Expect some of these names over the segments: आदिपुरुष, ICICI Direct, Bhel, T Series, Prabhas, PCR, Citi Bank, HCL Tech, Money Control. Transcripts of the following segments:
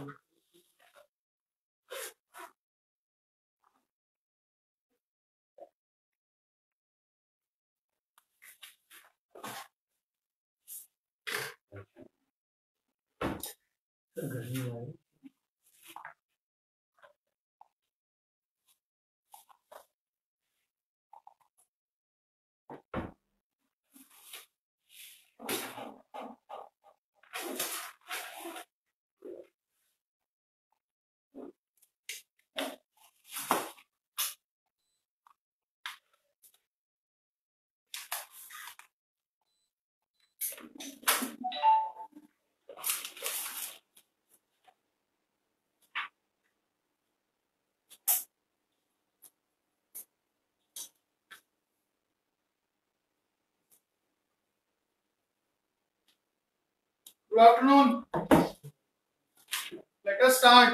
गर्मी आ रही। Good afternoon. Let us start.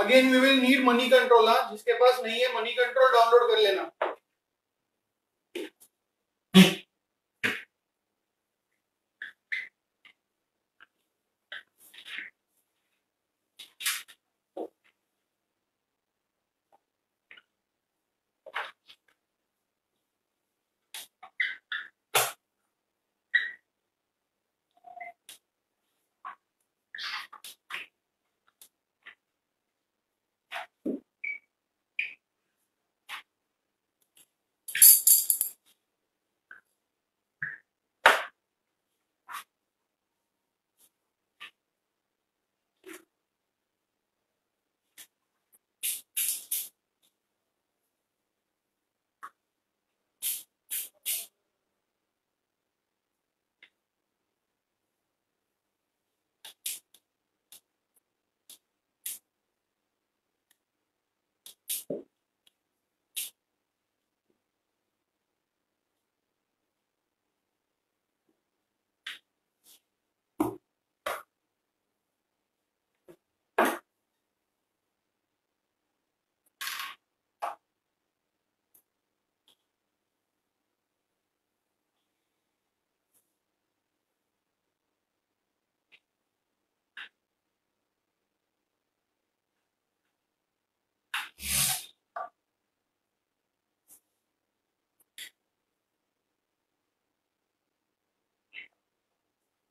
Again we will need Moneycontrol. हाँ, जिसके पास नहीं है मनी कंट्रोल डाउनलोड कर लेना।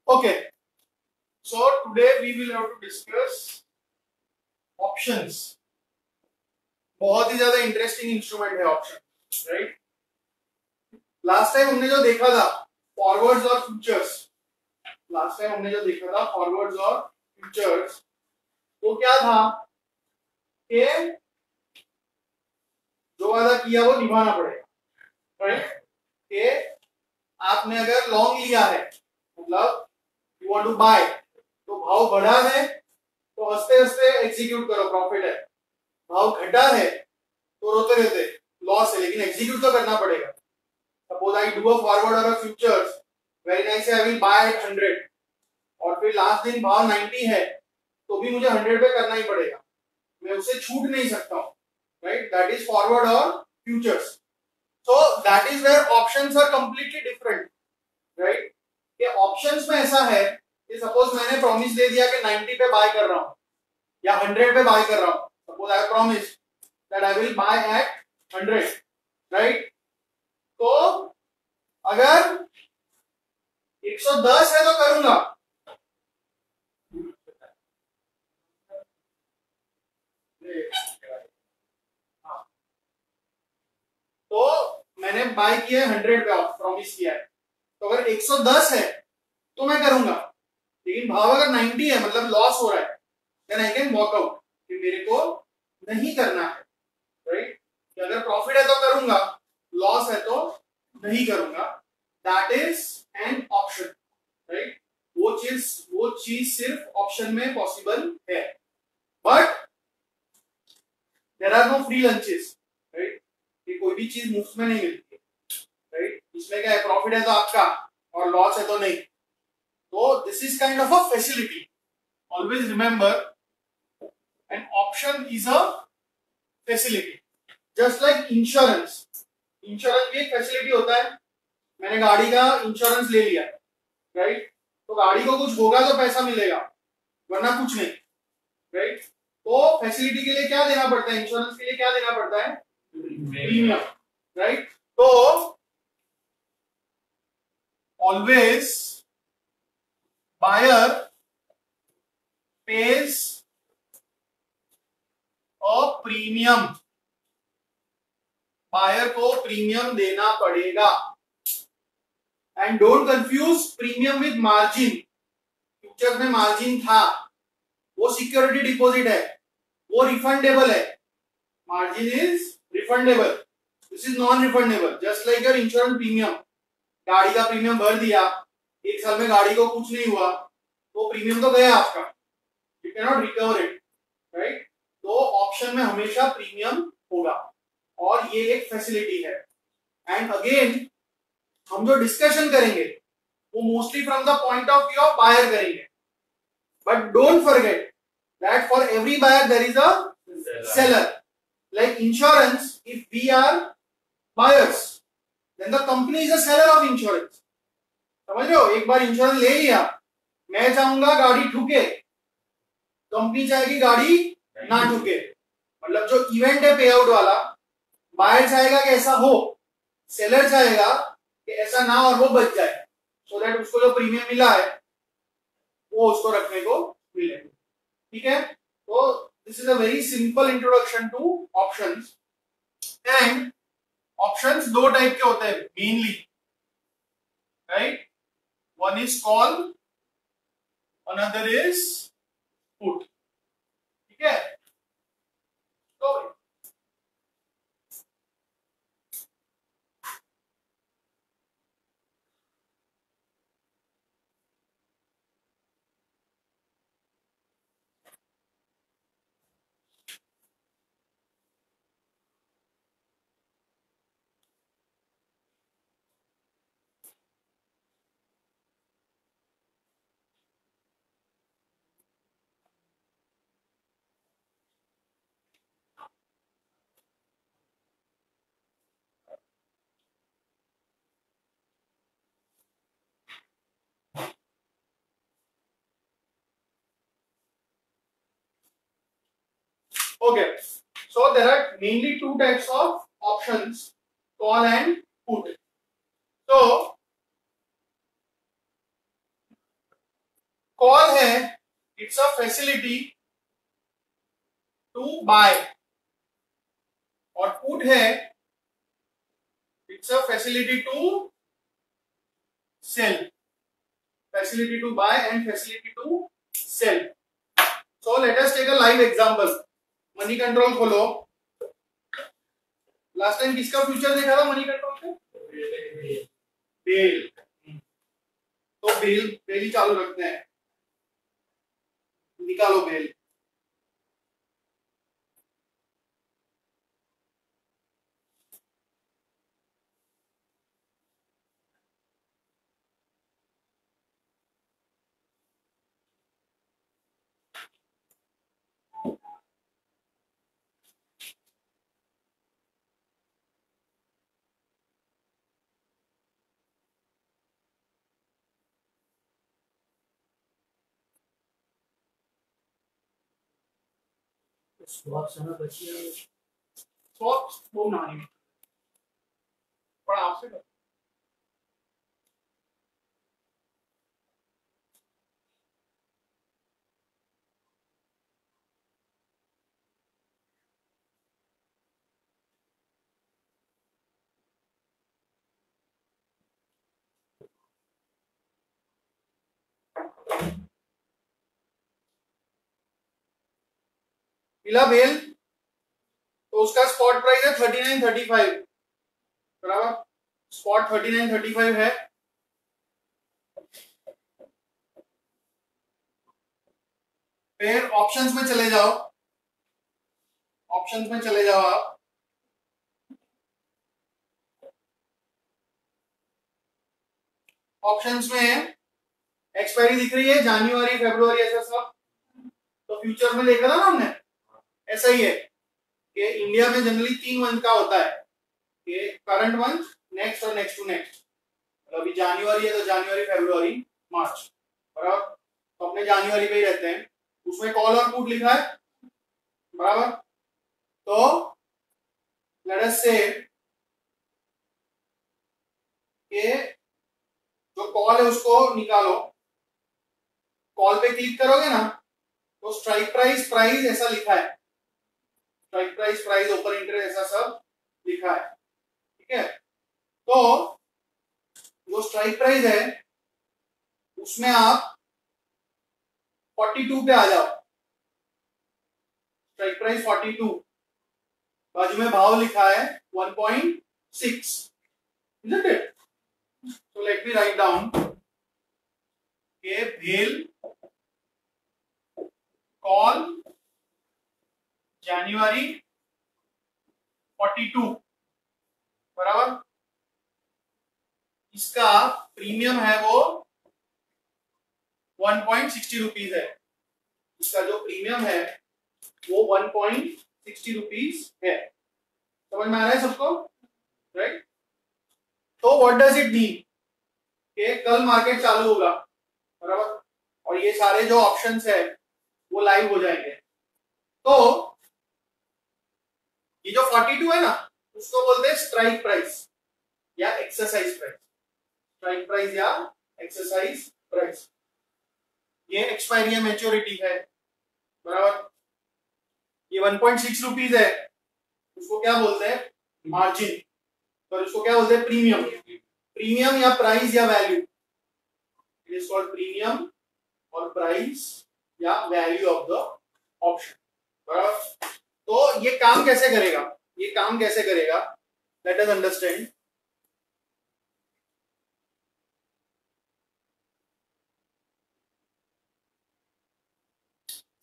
Okay, so today we will have to discuss options. बहुत ही ज्यादा इंटरेस्टिंग इंस्ट्रूमेंट है ऑप्शन, राइट? लास्ट टाइम हमने जो देखा था फॉरवर्ड्स और फ्यूचर्स, वो क्या था कि जो वादा किया वो निभाना पड़ेगा, राइट? कि आपने अगर लॉन्ग लिया है, मतलब You want to buy, तो भाव बढ़ा है तो हंसते हंसते एग्जीक्यूट करो, प्रॉफिट है। भाव घटा है तो रोते रहते लॉस है, लेकिन एग्जीक्यूट तो करना पड़ेगा। Suppose I do a forward और a futures, very nice, I will buy 100 और फिर लास्ट दिन भाव 90 है तो भी मुझे 100 पे करना ही पड़ेगा, मैं उससे छूट नहीं सकता हूँ, राइट? दैट इज फॉरवर्ड और futures. So that is where options are completely different, right? Options में ऐसा है कि सपोज मैंने प्रॉमिस दे दिया कि 90 पे बाय कर रहा हूं या 100 पे बाय कर रहा हूं। Suppose I promise that I will buy at 100, right? तो अगर 110 है तो करूंगा, तो मैंने बाय किया 100 पे, प्रॉमिस किया है, तो अगर 110 है तो मैं करूंगा। लेकिन भाव अगर 90 है, मतलब लॉस हो रहा है, then I can walk out, कि मेरे को नहीं करना है, राइट? कि अगर प्रॉफिट है तो करूंगा, लॉस है तो नहीं करूंगा। That is an option, right? वो चीज सिर्फ ऑप्शन में पॉसिबल है। But there are no free lunches, right? कि कोई भी चीज मुफ्त में नहीं मिलती है, राइट। इसमें क्या है, प्रॉफिट है तो आपका और लॉस है तो नहीं। तो this is kind of a facility, always remember an option is a facility. Just like insurance, insurance भी एक फैसिलिटी होता है। मैंने गाड़ी का इंश्योरेंस ले लिया, राइट, तो गाड़ी को कुछ होगा तो पैसा मिलेगा, वरना कुछ नहीं, राइट। तो फैसिलिटी के लिए क्या देना पड़ता है, इंश्योरेंस के लिए क्या देना पड़ता है, प्रीमियम, राइट। तो always buyer pays a premium, buyer को प्रीमियम देना पड़ेगा। And don't confuse premium with margin. Future में मार्जिन था, वो सिक्योरिटी डिपॉजिट है, वो रिफंडेबल है। Margin is refundable, this is non refundable. Just like your insurance premium, गाड़ी का प्रीमियम भर दिया, एक साल में गाड़ी को कुछ नहीं हुआ, तो प्रीमियम तो गया आपका, you can not recover it, right. तो ऑप्शन में हमेशा प्रीमियम होगा और ये एक फैसिलिटी है। एंड अगेन हम जो डिस्कशन करेंगे वो mostly from the point of view of buyer करेंगे, but don't forget that for every buyer there is a seller. Like insurance, if we are buyers then the company is a seller of insurance. समझ रहे हो, एक बार insurance ले लिया, मैं चाहूंगा गाड़ी ठुके, कंपनी चाहेगी गाड़ी ना ठुके। मतलब जो इवेंट है पे आउट वाला, बायर चाहेगा कि ऐसा हो, सेलर चाहेगा कि ऐसा ना और वो बच जाए, सो दैट उसको जो प्रीमियम मिला है वो उसको रखने को मिले, ठीक है। तो this is a very simple introduction to options. And options दो टाइप के होते हैं mainly, right. One is call, another is put, ठीक है। तो okay, so there are mainly two types of options, call and put. So call है, it's a facility to buy, और put है, it's a facility to sell, facility to buy and facility to sell. So let us take a live example. Money control खोलो। Last time किसका future देखा था money control पे? बेल। तो बेल ही चालू रखते हैं, निकालो बेल। मिला बेल, तो उसका स्पॉट प्राइस है 39.35, बराबर। स्पॉट 39.35 है। फिर ऑप्शंस में चले जाओ, ऑप्शंस में चले जाओ आप। ऑप्शंस में है, एक्सपायरी दिख रही है जनवरी फरवरी ऐसा सब, तो फ्यूचर में देखा था ना हमने, ऐसा ही है कि इंडिया में जनरली 3 मंथ का होता है कि करंट मंथ, नेक्स्ट और नेक्स्ट टू नेक्स्ट। अभी जनवरी है तो जनवरी फरवरी मार्च, बराबर, तो अपने जनवरी पे ही रहते हैं। उसमें कॉल और पुट लिखा है, बराबर। तो लेट अस से के जो कॉल है उसको निकालो, कॉल पे क्लिक करोगे ना तो स्ट्राइक प्राइस प्राइस ऐसा लिखा है, strike price price open interest ऐसा सब लिखा है, ठीक है। तो जो स्ट्राइक प्राइस है उसमें आप 42 पे आ जाओ, स्ट्राइक प्राइस 42, बाजू में भाव लिखा है 1.6, isn't it? So let me write down के भेल कॉल जनवरी 42, बराबर, इसका प्रीमियम है वो 1.60 रुपीज है, इसका जो प्रीमियम है वो 1.60 रुपीज है। समझ में आ रहा है सबको, राइट? तो व्हाट डज इट मीन कि कल मार्केट चालू होगा, बराबर, और ये सारे जो ऑप्शंस है वो लाइव हो जाएंगे। तो ये जो 42 है ना उसको बोलते हैं स्ट्राइक प्राइस या एक्सरसाइज प्राइस, स्ट्राइक प्राइस या एक्सरसाइज प्राइस। ये एक्सपायरी है, मैच्योरिटी है, बराबर, ये 1.6 रुपीज है, उसको क्या बोलते हैं मार्जिन, और उसको क्या बोलते हैं प्रीमियम, प्रीमियम या प्राइस या value, it is called premium और प्राइस या वैल्यू ऑफ द ऑप्शन, बराबर। तो ये काम कैसे करेगा, ये काम कैसे करेगा, let us understand.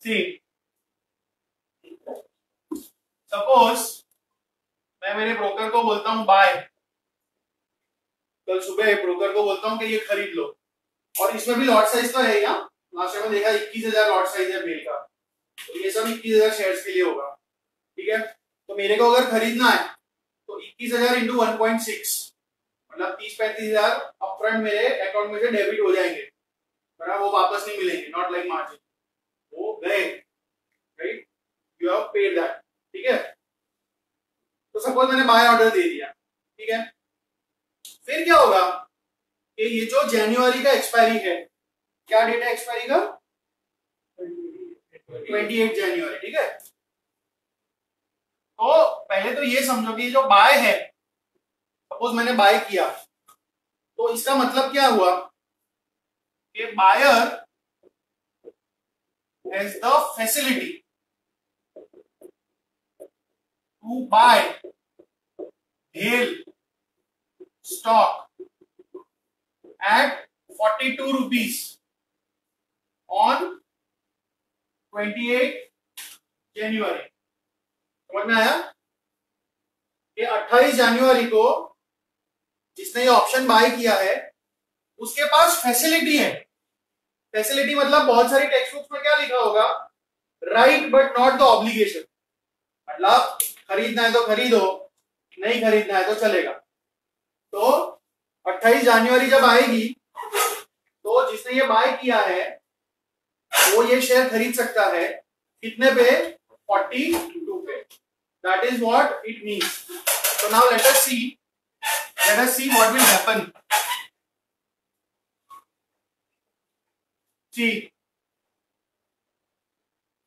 See, suppose मैं मेरे ब्रोकर को बोलता हूं बाय, कल सुबह ब्रोकर को बोलता हूं कि ये खरीद लो, और इसमें भी लॉट साइज तो है ना, लास्ट में देखा 21,000 लॉट साइज है बेल का, तो ये सब 21,000 शेयर्स के लिए होगा, ठीक है। तो मेरे को अगर खरीदना है तो 21,000 इंटू 1.6 मतलब 30-35,000 अपफ्रंट मेरे अकाउंट में से डेबिट हो जाएंगे, बराबर, वो वापस नहीं मिलेंगे, नॉट लाइक मार्जिन, वो गए, right, you have paid that, ठीक है। तो सपोज मैंने बाय ऑर्डर दे दिया, ठीक है, फिर क्या होगा कि ये जो जनवरी का एक्सपायरी है, क्या डेट है एक्सपायरी का? 28 जनवरी, ठीक है। तो पहले तो ये समझो कि जो बाय है, सपोज मैंने बाय किया, तो इसका मतलब क्या हुआ कि buyer has the facility to buy Bhel stock at 42 rupees on 28 January। समझ में आया? ये 28 जनवरी को जिसने ये ऑप्शन बाय किया है उसके पास फैसिलिटी है। फैसिलिटी मतलब बहुत सारी टेक्स्ट बुक्स में क्या लिखा होगा, right but not the obligation, मतलब खरीदना है तो खरीदो, नहीं खरीदना है तो चलेगा। तो 28 जनवरी जब आएगी तो जिसने ये बाय किया है वो ये शेयर खरीद सकता है, कितने पे? 42 पे। That is what it means. So now let us see what will happen. See,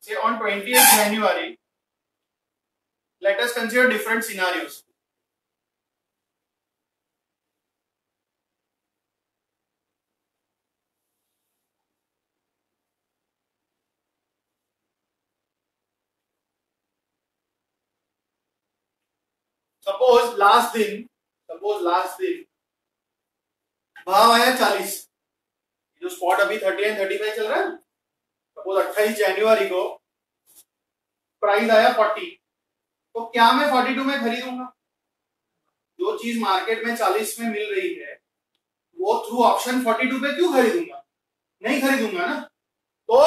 say on 20th January, let us consider different scenarios. Suppose last दिन भाव आया 40, जो स्पॉट अभी 30 और 35 चल रहा है। सपोज 28 जनवरी को प्राइस आया 40, तो क्या मैं 42 में खरीदूंगा? जो चीज मार्केट में 40 में मिल रही है वो थ्रू ऑप्शन 42 पे क्यों खरीदूंगा, नहीं खरीदूंगा ना। तो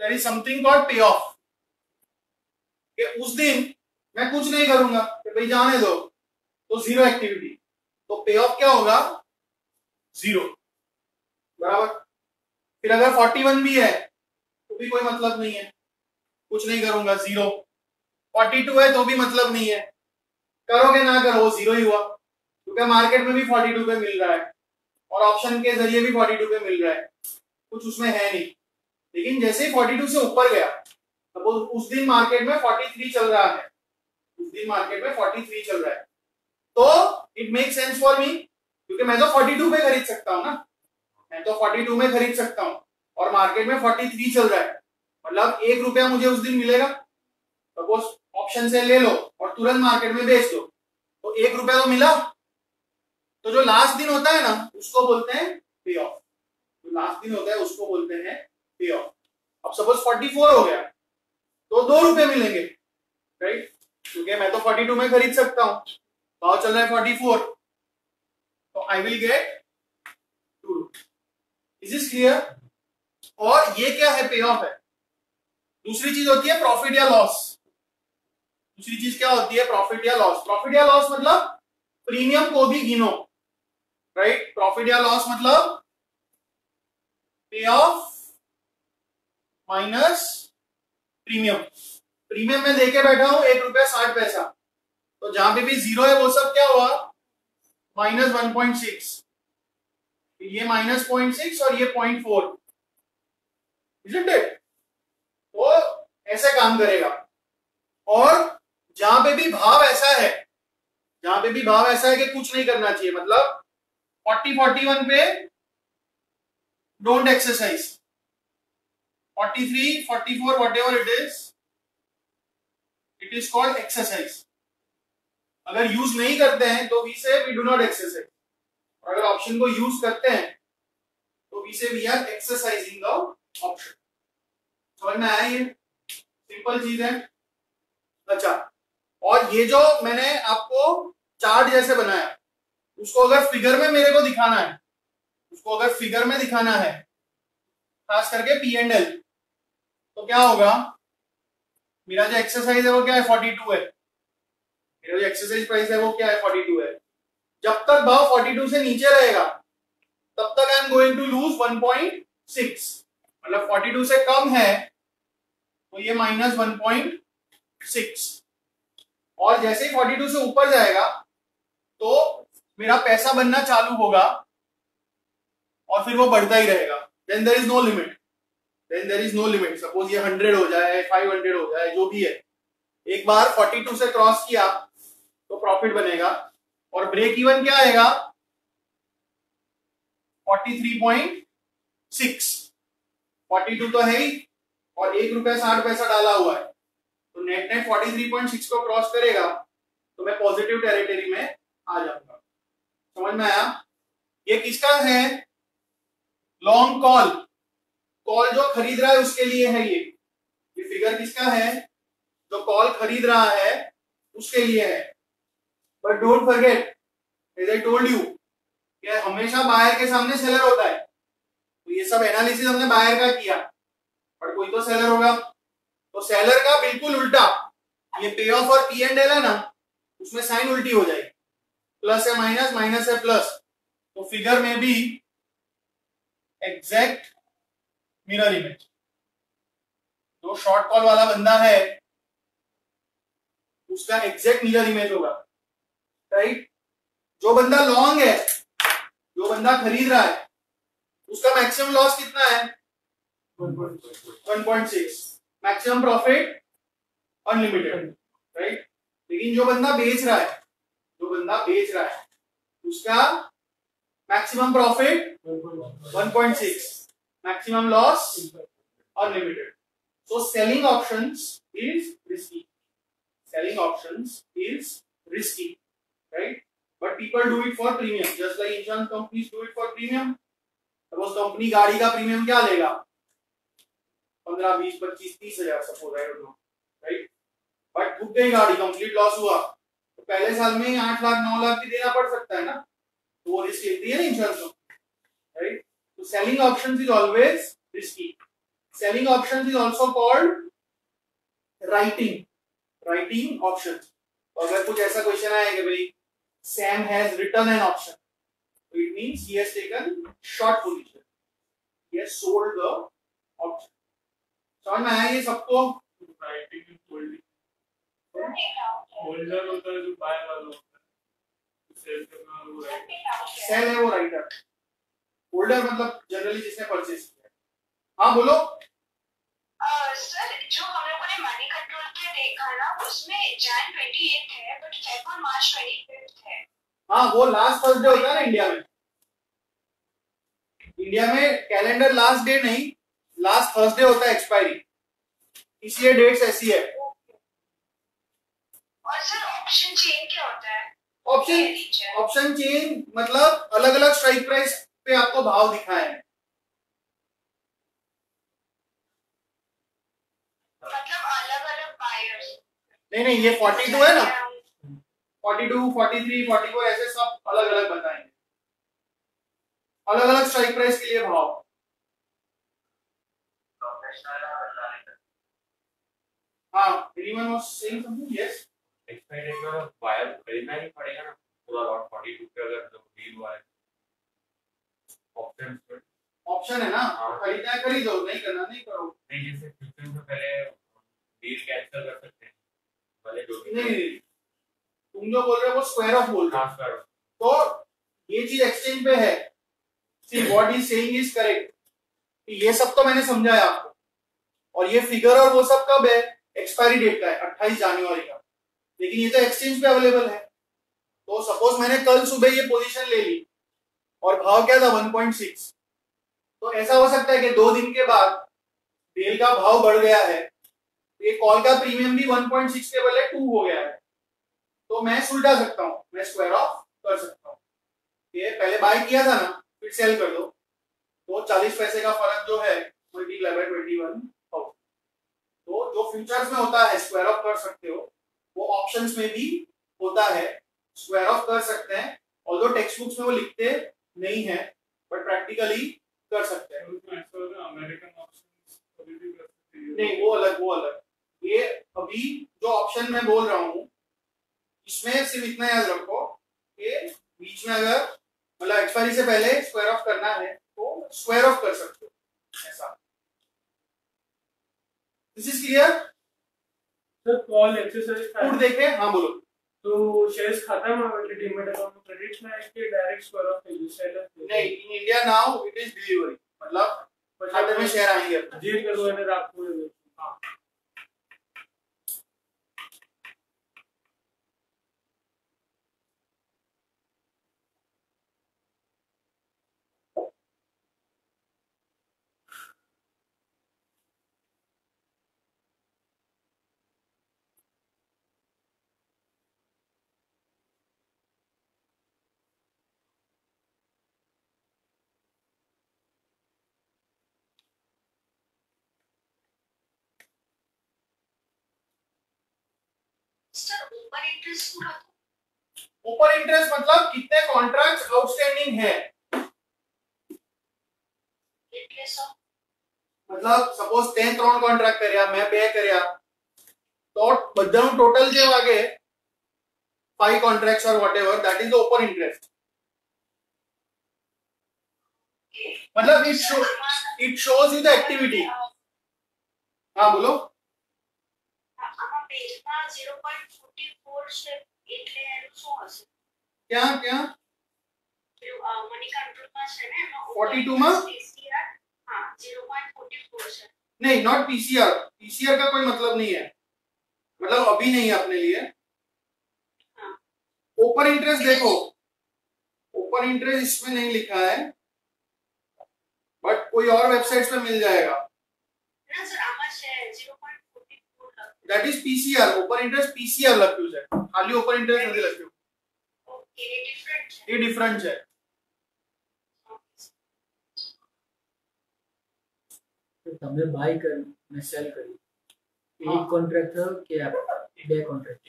there is something called pay off, कि उस दिन मैं कुछ नहीं करूंगा, कि भाई जाने दो, तो जीरो एक्टिविटी, तो पे ऑफ क्या होगा, जीरो बराबर। फिर अगर 41 भी है तो भी कोई मतलब नहीं है, कुछ नहीं करूंगा जीरो। 42 है तो भी मतलब नहीं है, करोगे ना करो जीरो ही हुआ, क्योंकि मार्केट में भी 42 पे मिल रहा है और ऑप्शन के जरिए भी 42 पे मिल रहा है, कुछ उसमें है नहीं। लेकिन जैसे ही 42 से ऊपर गया, तो उस दिन मार्केट में 43 चल रहा है, उस दिन मार्केट में 43 चल रहा है, तो it make sense for me, क्योंकि मैं तो 42 पे खरीद सकता हूँ ना, मैं तो 42 में खरीद सकता हूँ और मार्केट में 43 चल रहा है, मतलब ₹1 मुझे उस दिन मिलेगा। सपोज ऑप्शन से ले लो और तुरंत मार्केट में बेच दो, तो ₹1 तो मिला। तो जो लास्ट दिन होता है ना, उसको बोलते हैं पे ऑफ, जो लास्ट दिन होता है उसको बोलते हैं पे ऑफ। अब सपोज 44 हो गया तो ₹2 मिलेंगे, राइट, क्योंकि मैं तो 42 में खरीद सकता हूँ, भाव चल रहा है 44, तो I will get ₹2। Is this clear? और ये क्या है, पे ऑफ है। दूसरी चीज होती है प्रॉफिट या लॉस। दूसरी चीज क्या होती है, प्रॉफिट या लॉस। प्रॉफिट या लॉस मतलब प्रीमियम को भी गिनो, राइट। प्रॉफिट या लॉस मतलब पे ऑफ माइनस प्रीमियम। प्रीमियम में देके बैठा हूं ₹1.60, तो जहां पे भी जीरो है वो सब क्या हुआ, माइनस 1.6, ये माइनस 0.6 और ये 0.4, इज़न्ट इट। तो ऐसे काम करेगा। और जहां पे भी भाव ऐसा है, जहां पे भी भाव ऐसा है कि कुछ नहीं करना चाहिए, मतलब 40-41 पे don't exercise, 43-44 whatever it is called exercise. अगर यूज नहीं करते हैं तो we say we do not exercise, और अगर ऑप्शन को यूज करते हैं तो we say we are exercising the option. समझ में आया? ये सिंपल चीज है। अच्छा, और ये जो मैंने आपको चार्ट जैसे बनाया, उसको अगर फिगर में मेरे को दिखाना है, उसको अगर फिगर में दिखाना है, खास करके पी एंड एल, तो क्या होगा, मेरा जो एक्सरसाइज है वो क्या है, 42 है। मेरा जो एक्सरसाइज प्राइस है वो क्या है, 42 है। जब तक भाव 42 से नीचे रहेगा तब तक I am going to lose 1.6, मतलब 42 से कम है तो ये माइनस 1.6, और जैसे ही 42 से ऊपर जाएगा तो मेरा पैसा बनना चालू होगा और फिर वो बढ़ता ही रहेगा। Then there is no limit, then there is no limit. Suppose ये 100 हो जाए, 500 हो जाए, जो भी है, एक बार 42 से क्रॉस किया तो प्रॉफिट बनेगा। और ब्रेक इवन क्या आएगा, 43.6, 42 तो है ही और ₹1.60 डाला हुआ है, तो नेट नेट 43.6 को क्रॉस करेगा तो मैं पॉजिटिव टेरिटरी में आ जाऊंगा। समझ में आया? ये किसका है, लॉन्ग कॉल। कॉल जो खरीद रहा है उसके लिए है ये फिगर किसका है, जो कॉल खरीद रहा है उसके लिए है। But don't forget, as I told you, हमेशा बायर के सामने सेलर होता है, तो ये सब एनालिसिस हमने बायर का किया, पर कोई तो सेलर होगा, तो सेलर का बिल्कुल उल्टा, ये पे ऑफ और पी एंड एल है ना, उसमें साइन उल्टी हो जाएगी, प्लस है माइनस, माइनस है प्लस, तो फिगर में भी एग्जैक्ट मिरर इमेज। जो शॉर्ट कॉल वाला बंदा है उसका एग्जैक्ट मिरर इमेज होगा, राइट। जो बंदा लॉन्ग है, जो बंदा खरीद रहा है, उसका मैक्सिमम लॉस कितना है, 1.6, मैक्सिमम प्रॉफिट अनलिमिटेड, राइट। लेकिन जो बंदा बेच रहा है, जो बंदा बेच रहा है, उसका maximum profit 1.6, maximum loss unlimited. So selling options is risky, selling options is risky, right? But people do it for premium, just like insurance companies do it for premium. Suppose company गाड़ी का premium क्या लेगा, 15, 20, 25, 30 हजार, suppose, I don't know, right? But डूब गई गाड़ी, complete loss हुआ, तो पहले साल में 8 लाख 9 लाख भी देना पड़ सकता है ना, lower risk area in terms of, right? So selling options is always risky. Selling options is also called writing options. So अगर कुछ ऐसा question आया कि भाई Sam has written an option, so it means he has taken short position. He has sold the option. समझ में आया ये सबको? Writing and holding. Holder होता है जो buyer वाला होता है, sell करना वाला वो writer. Sell है वो writer. Holder मतलब generally जिसने purchase किया है. हाँ बोलो. सर जो हम लोगों ने मनी कंट्रोल के देखा ना उसमें जन 28 है बट फेब और मार्च 25 है. हाँ वो लास्ट फर्स्ट डे होता है ना इंडिया में. इंडिया में कैलेंडर लास्ट डे नहीं लास्ट फर्स्ट डे होता है एक्सपायरी, इसलिए डेट्स ऐसी है. और सर ऑप्शन चेन क्या होता है? ऑप्शन चेन मतलब अलग अलग स्ट्राइक प्राइस पे आपको भाव दिखाए हैं. मतलब अलग-अलग बायर्स. नहीं ये 42 है ना, 42, 43, 44 ऐसे सब अलग-अलग बताएंगे. अलग-अलग स्ट्राइक प्राइस के लिए भाव. हाँ, anyone was saying something? Yes. Expiry का बायर खरीदना ही पड़ेगा ना पूरा लॉट 42 के अगर तो डील हुआ है. ऑप्शन है ना, खरीदना है खरीदो, नहीं करना नहीं करो. नहीं जैसे फ्यूचर से पहले डील कैंसिल कर सकते हैं वाले जो नहीं तुम जो बोल रहे हो वो स्क्वायर ऑफ बोल रहे हो, तो ये चीज एक्सचेंज पे है. See what he saying is correct. ये सब तो मैंने समझाया आपको और ये फिगर और वो सब कब है? एक्सपायरी डेट का है 28 जनवरी का, लेकिन ये तो एक्सचेंज पे अवेलेबल है. तो सपोज मैंने कल सुबह ये पोजीशन ले ली और भाव क्या था 1.6, तो ऐसा हो सकता है कि 2 दिन के बाद तेल का भाव बढ़ गया है, ये कॉल का प्रीमियम भी 1.6 के बदले 2 हो गया है, तो मैं सुलटा सकता हूँ, मैं स्क्वायर ऑफ कर सकता हूँ. ये पहले बाय किया था ना फिर सेल कर दो, तो 40 पैसे का फर्क जो है मल्टीप्लाई बाय 21. तो जो फ्यूचर्स में होता है स्क्वायर ऑफ कर सकते हो, वो ऑप्शंस में भी होता है, स्क्वायर ऑफ कर सकते हैं. और जो टेक्स्ट बुक्स में वो लिखते नहीं है बट प्रैक्टिकली कर सकते हैं. अमेरिकन ऑप्शन नहीं, वो अलग. ये अभी जो ऑप्शन मैं बोल रहा हूँ इसमें सिर्फ इतना याद रखो कि बीच में अगर मतलब एक्सपायरी से पहले स्क्वायर ऑफ करना है तो स्क्वायर ऑफ कर सकते हो ऐसा. This is clear sir? Call exercise code देखे. हाँ बोलो. तो शेयर्स खाता है मार्केट डिमेट अकाउंट में क्रेडिट में के direct square off value seller नहीं. In India now it is delivery, मतलब खाते में शेयर आएंगे अपने जी कर दो इन्हें आपको. हां ओपन इंटरेस्ट पूरा. ओपन इंटरेस्ट मतलब कितने कॉन्ट्रैक्ट्स आउटस्टैंडिंग है. मतलब सपोज ते 3 कॉन्ट्रैक्ट करया मैं पे करया तो बधानु टोटल जे वागे 5 कॉन्ट्रैक्ट्स और whatever that is the open interest. मतलब it shows you the activity. हां बोलो. पेजना 0.44 से એટલે શું હશે? ક્યાં મની કંટ્રોલમાં છે ને 42 માં પીસીઆર. हां 0.44 છે. नहीं नॉट पीसीआर. पीसीआर का कोई मतलब नहीं है, मतलब अभी नहीं है अपने लिए. हां ओपन इंटरेस्ट देखो, ओपन इंटरेस्ट इसमें नहीं लिखा है बट कोई और वेबसाइट्स पे मिल जाएगा ना सर. आमा है 0. That is PCR. Open interest PCR लख्यूज है. खाली open interest नहीं लख्यूज. Okay, ये different है. ये different है. तो तुमने buy कर, मैं sell करी. एक contract था कि आप दो contract.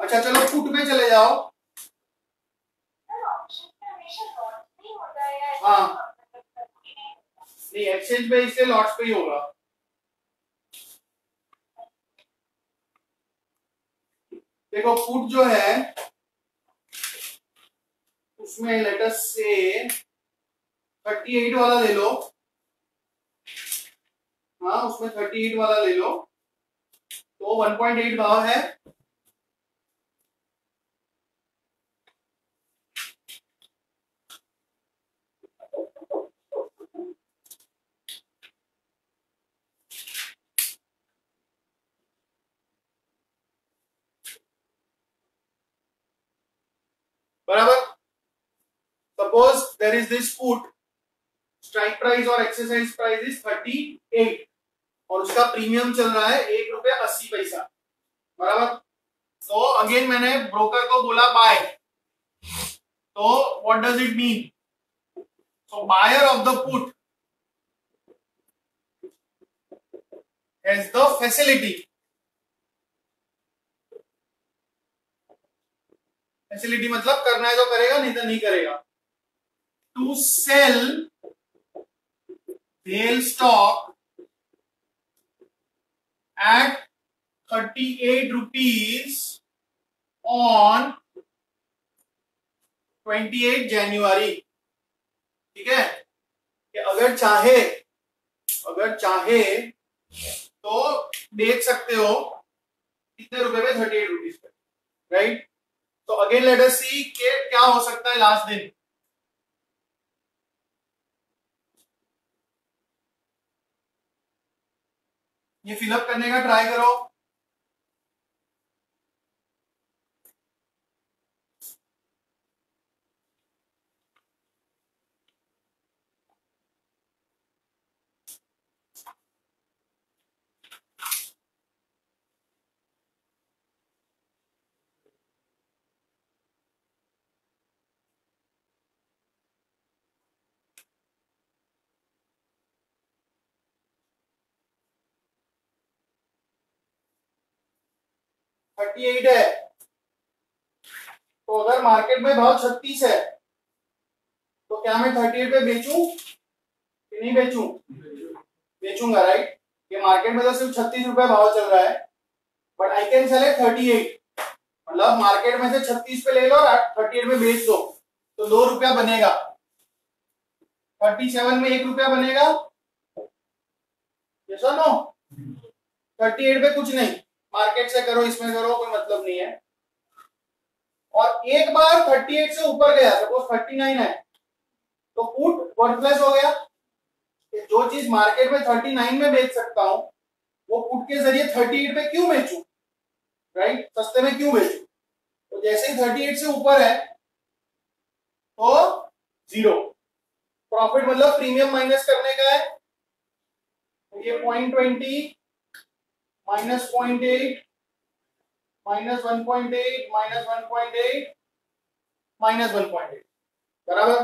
अच्छा चलो फुट पे चले जाओ। हाँ नहीं एक्सचेंज पे इससे लॉट्स पे ही होगा। देखो फुट जो है उसमें लेटस से 38 वाला ले लो। हाँ उसमें 38 वाला ले लो तो 1.8 भाव है। बराबर। Suppose there is this put, strike price और एक्सरसाइज प्राइस इज 38 और उसका प्रीमियम चल रहा है ₹1.80। बराबर। तो अगेन मैंने ब्रोकर को बोला बाय, तो what does it mean? So buyer of the put has the facility मतलब करना है तो करेगा नहीं तो नहीं करेगा। To sell their stock at ₹38 on 28 January. ठीक है कि अगर चाहे तो देख सकते हो कितने रुपए में ₹38 पे। राइट। तो अगेन लेट अस सी के क्या हो सकता है लास्ट दिन। ये फिलअप करने का ट्राई करो। ₹38 है तो अगर मार्केट में भाव ₹36 है तो क्या मैं ₹38 पे बेचूं कि नहीं बेचूं? बेचूंगा। राइट। ये मार्केट में तो सिर्फ ₹36 भाव चल रहा है but I can sell it ₹38। मतलब मार्केट में से ₹36 पे ले लो और ₹38 पे बेच दो तो ₹2 बनेगा। 37 में ₹1 बनेगा। यस और नो। 38 पे कुछ नहीं, मार्केट से करो इसमें करो कोई मतलब नहीं है। और एक बार 38 से ऊपर गया, सपोज 39 है तो पुट वर्थलेस हो गया। जो चीज मार्केट में 39 में बेच सकता हूं वो पुट के जरिए 38 पे क्यों बेचूं? राइट, सस्ते में क्यों बेचूं? तो जैसे ही 38 से ऊपर है तो 0 प्रॉफिट मतलब प्रीमियम माइनस करने का है। तो ये 0.20 माइनस 0.8 माइनस 1.8 माइनस 1.8 माइनस 1.8 बराबर।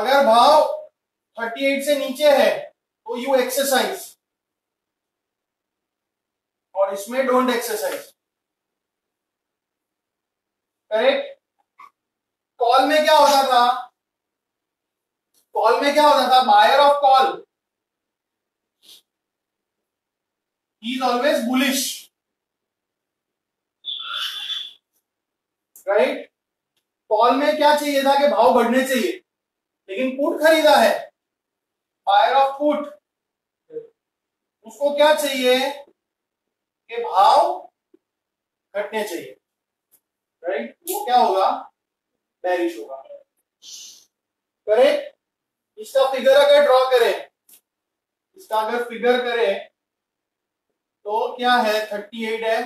अगर भाव 38 से नीचे है तो यू एक्सरसाइज और इसमें डोंट एक्सरसाइज। करेक्ट। कॉल में क्या होता था? कॉल में क्या होता था? Buyer of call He is always bullish, right? Call में क्या चाहिए था कि भाव बढ़ने चाहिए, लेकिन पुट खरीदा है बायर ऑफ पुट, उसको क्या चाहिए कि भाव घटने चाहिए। राइट, वो क्या होगा? बेरिश होगा। करेक्ट। इसका फिगर अगर ड्रॉ करें, इसका अगर फिगर करें तो क्या है? 38 है,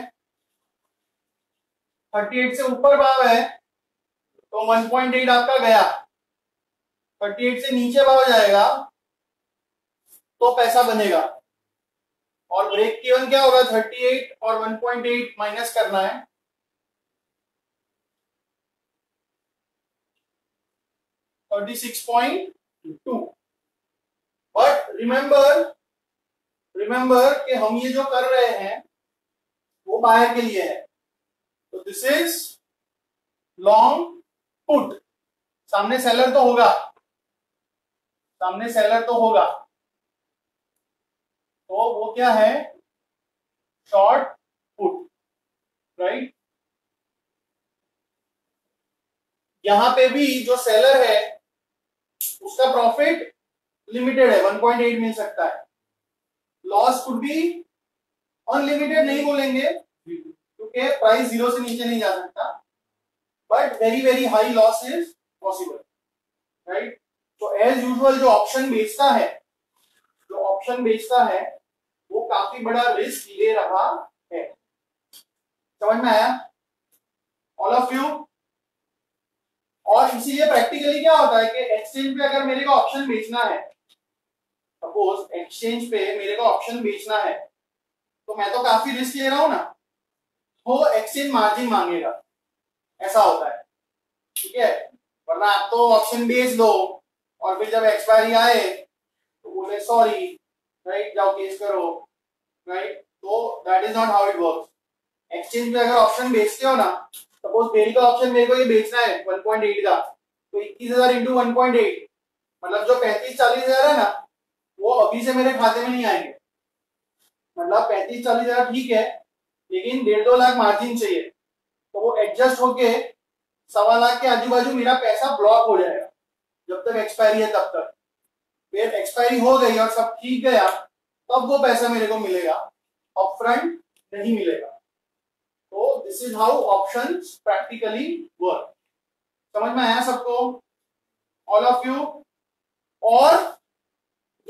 38 से ऊपर भाव है तो 1.8 आपका गया, 38 से नीचे भाव जाएगा तो पैसा बनेगा। और ब्रेक इवन क्या होगा? 38 और 1.8 माइनस करना है। $36.2। बट रिमेंबर कि हम ये जो कर रहे हैं वो बायर के लिए है। तो दिस इज लॉन्ग पुट। सामने सेलर तो होगा, सामने सेलर तो होगा, तो वो क्या है, शॉर्ट पुट, राइट। यहां पे भी जो सेलर है उसका प्रॉफिट लिमिटेड है, 1.8 मिल सकता है। लॉस कुड बी अनलिमिटेड नहीं बोलेंगे क्योंकि प्राइस जीरो से नीचे नहीं जा सकता, but very very high loss is possible, right. तो एज यूजुअल जो ऑप्शन बेचता है, जो ऑप्शन बेचता है वो काफी बड़ा रिस्क ले रहा है। समझ में आया ऑल ऑफ यू। और इसीलिए प्रैक्टिकली क्या होता है कि एक्सचेंज पे अगर मेरे को ऑप्शन बेचना है, सपोज एक्सचेंज पे मेरे को ऑप्शन बेचना है, तो मैं तो काफी रिस्क ले रहा हूं ना, तो एक्सचेंज मार्जिन मांगेगा, ऐसा होता है, ठीक है। वरना आप तो ऑप्शन बेच दो और फिर जब एक्सपायरी आए तो बोले सॉरी, राइट, जाओ केस करो, राइट। तो that is not how it works. Exchange पे अगर ऑप्शन बेचते हो ना, सपोज बेल का ऑप्शन मेरे को ये बेचना है 1.8 का, तो 21,000 इंटू 1.8 मतलब जो 35-40,000 है ना, वो अभी से मेरे खाते में नहीं आएंगे। मतलब 35-40,000 ठीक है, लेकिन 1.5-2 लाख मार्जिन चाहिए, तो वो एडजस्ट होके 1.25 लाख के आजू बाजू मेरा पैसा ब्लॉक हो जाएगा जब तक एक्सपायरी है तब तक। फिर एक्सपायरी हो गई और सब ठीक गया, तब वो पैसा मेरे को मिलेगा, अपफ्रंट नहीं मिलेगा। तो this is how options practically work. समझ में आया सबको, ऑल ऑफ यू। और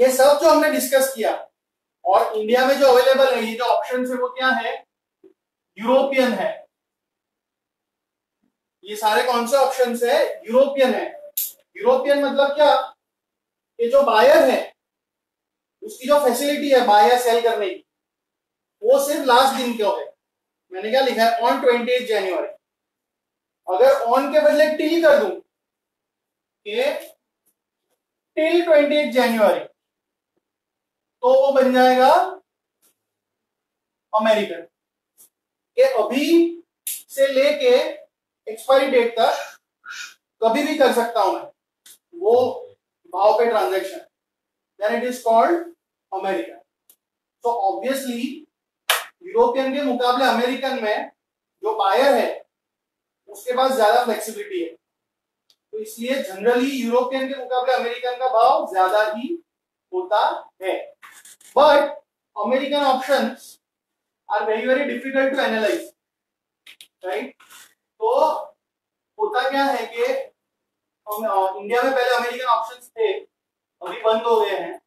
ये सब जो हमने डिस्कस किया, और इंडिया में जो अवेलेबल है ये जो ऑप्शन है वो क्या है, यूरोपियन है। ये सारे कौन से ऑप्शन है, यूरोपियन है। यूरोपियन मतलब क्या, ये जो बायर है उसकी जो फैसिलिटी है बायर सेल करने की, वो सिर्फ लास्ट दिन क्यों है, मैंने क्या लिखा है, ऑन 20 जनवरी। अगर ऑन के बदले टिल कर दूं, टिल 20 जनवरी, तो वो बन जाएगा अमेरिकन। ये अभी से लेके एक्सपायरी डेट तक कभी भी कर सकता हूं मैं वो भाव पे transaction, then it is called American. So obviously European के मुकाबले अमेरिकन में जो बायर है उसके पास ज्यादा फ्लेक्सिबिलिटी है, तो इसलिए जनरली यूरोपियन के मुकाबले अमेरिकन का भाव ज्यादा ही होता है। But American options are very very difficult to analyse, right. तो होता क्या है कि इंडिया में पहले अमेरिकन ऑप्शंस थे, अभी बंद हो गए हैं।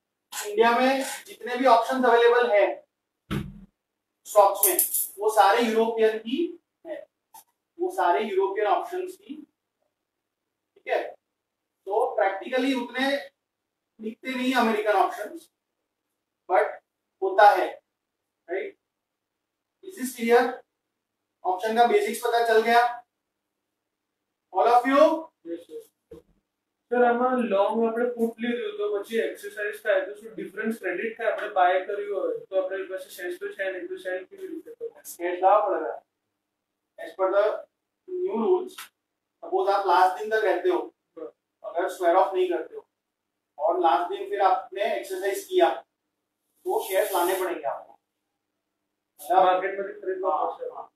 इंडिया में जितने भी ऑप्शंस अवेलेबल है स्टॉक्स में, वो सारे यूरोपियन ही है, वो सारे यूरोपियन ऑप्शंस ही, ठीक है। तो प्रैक्टिकली उतने दिखते नहीं अमेरिकन ऑप्शंस, बट होता है, right. Is this clear? Option का बेसिक्स पता चल गया ऑल ऑफ यू? सर आम लॉन्ग આપણે પુટ લીધું તો પછી એક્સરસાઇઝ થાય તો શું ડિફરન્સ ક્રેડિટ થાય, આપણે બાય કર્યું હોય તો આપણે પાસે શેર તો છે ને, તો શેર કેવી રીતે કરવાનું, શેર લાવ પડેगा as per the new rules. Suppose आप लास्ट दिन तक रहते हो, अगर स्क्वायर ऑफ नहीं करते हो और लास्ट दिन फिर आपने एक्सरसाइज किया तो शेयर लाने पड़ेंगे आपको, मार्केट में खरीदना पड़ेगा।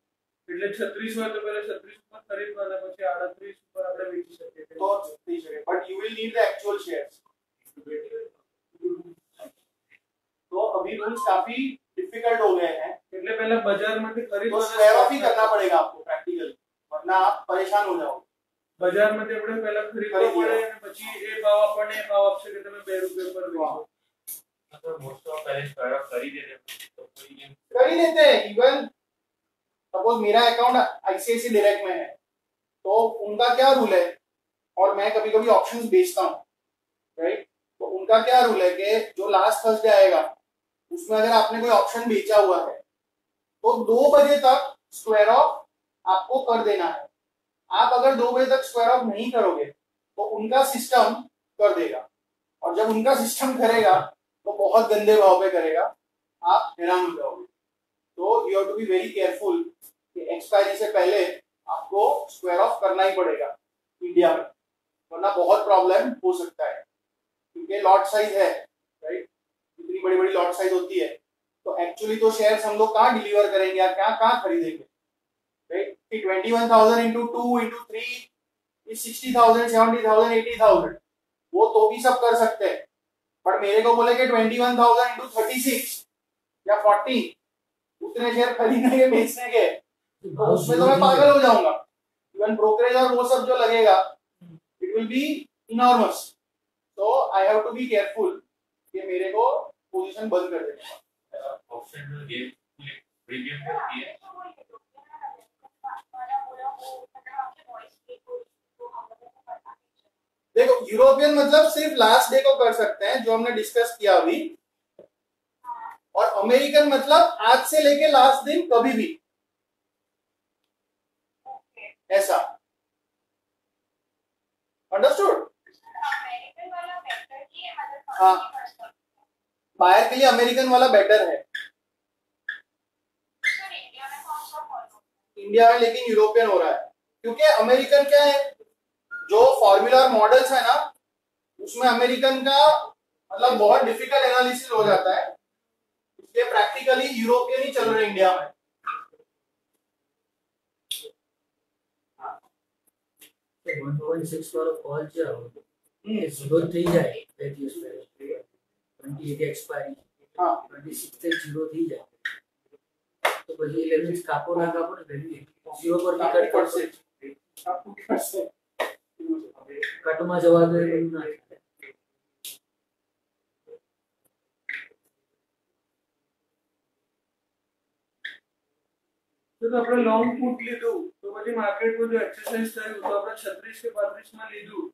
એટલે 36 હોય તો પહેલા 36 ઉપર ખરીદવાના, પછી 38 ઉપર આપણે વેચી શકીએ, તો વેચી શકીએ, but you will need the actual shares. તો अभी रूल्स काफी डिफिकल्ट हो गए हैं, એટલે પહેલા બજારમાંથી ખરીદવાના, સ્ક્વેર ઓફ ही करना पड़ेगा आपको प्रैक्टिकली, वरना आप परेशान हो जाओगे। બજારમાંથી આપણે પહેલા ખરીદવા પડે અને પછી એ ભાવ આપણને એ ભાવ આપશે કે તમે 2 રૂપિયા પર વેચો। मतलब मोस्ट ऑफ पहले स्क्वेर ऑफ कर ही देते, तो कोई कर लेते हैं। इवन सपोज मेरा अकाउंट आईसीआईसीआई डायरेक्ट में है, तो उनका क्या रूल है, और मैं कभी कभी ऑप्शंस बेचता हूँ, राइट। तो उनका क्या रूल है कि जो लास्ट थर्सडे आएगा उसमें अगर आपने कोई ऑप्शन बेचा हुआ है तो 2 बजे तक स्क्वायर ऑफ आपको कर देना है। आप अगर 2 बजे तक स्क्वायर ऑफ नहीं करोगे तो उनका सिस्टम कर देगा, और जब उनका सिस्टम करेगा तो बहुत गंदे भाव पे करेगा, आप हैरान हो जाओगे। तो you have to be very careful कि एक्सपायरी से पहले आपको स्क्वायर ऑफ करना ही पड़ेगा इंडिया में, वरना बहुत प्रॉब्लम हो सकता है क्योंकि लॉट साइज है राइट, इतनी बड़ी बड़ी लॉट साइज होती है। तो एक्चुअली तो शेयर्स हम लोग कहाँ डिलीवर करेंगे या कहाँ खरीदेंगे राइट। 21,000 इंटू 2 इंटू 3 60,000 70,000 80,000 वो तो भी सब कर सकते हैं, बट मेरे को बोले कि 21,000 इंटू 36 या 40 उतने शेयर खरीदने के बेचने के, तो उसमें तो मैं पागल हो जाऊंगा। इवन ब्रोकरेज और वो सब जो लगेगा इट विल बी इनॉर्मस। तो I have to be careful कि मेरे को पोजीशन बंद कर देना। ऑप्शन गेम प्रीमियम करती है देखो, यूरोपियन मतलब सिर्फ लास्ट डे को कर सकते हैं जो हमने डिस्कस किया अभी, और अमेरिकन मतलब आज से लेके लास्ट दिन कभी भी ऐसा। अंडरस्टूड? हाँ, बायर के लिए अमेरिकन वाला बेटर है इंडिया में, लेकिन यूरोपियन हो रहा है क्योंकि अमेरिकन क्या है जो फॉर्मूला और मॉडल्स है ना उसमें अमेरिकन का मतलब बहुत डिफिकल्ट एनालिसिस हो जाता है, इसलिए प्रैक्टिकली यूरोपियन ही चल रहे इंडिया में। कटमा जवाब दे ना। तो अपने लॉन्ग पुट ले दो तो मुझे मार्केट में जो एक्सरसाइज था वो अपना 36 के 32 में ले दो।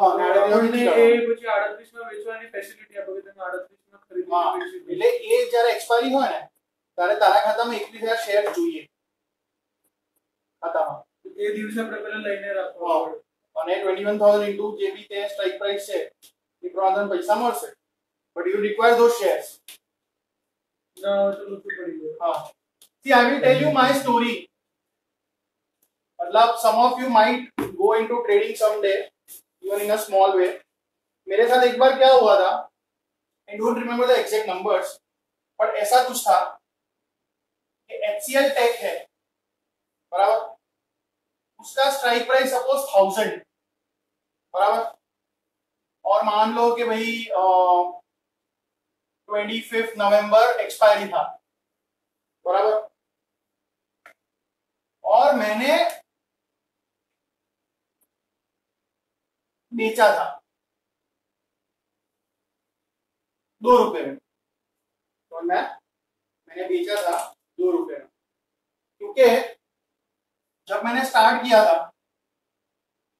हां, आपने ये मुझे 38 में बेचवानी फैसिलिटी आपको तो 38 में खरीदनी है। ले ये जरा एक्सपायरी हो ना तारे तारा खाता में 21000 शेयर જોઈએ खाता में એ દિવસે આપણે પહેલા લઈને રાખો અને 21000 ઇન્ટુ જે બી તે સ્ટ્રાઇક પ્રાઇસ છે એ પ્રમાણે પૈસા મળશે, but you require those shares ના તો લુટ પડી ગયો। હા, see I will tell you my story, મતલબ some of you might go into trading some day even in a small way. मेरे साथ एक बार क्या हुआ था, I don't remember the exact numbers, but ऐसा कुछ था कि HCL Tech है बराबर, उसका स्ट्राइक प्राइस सपोज 1000 बराबर, और मान लो कि भाई 25 नवंबर एक्सपायरी था बराबर, और मैंने बेचा था 2 रुपए में, तो मैंने बेचा था 2 रुपए में क्योंकि जब मैंने स्टार्ट किया था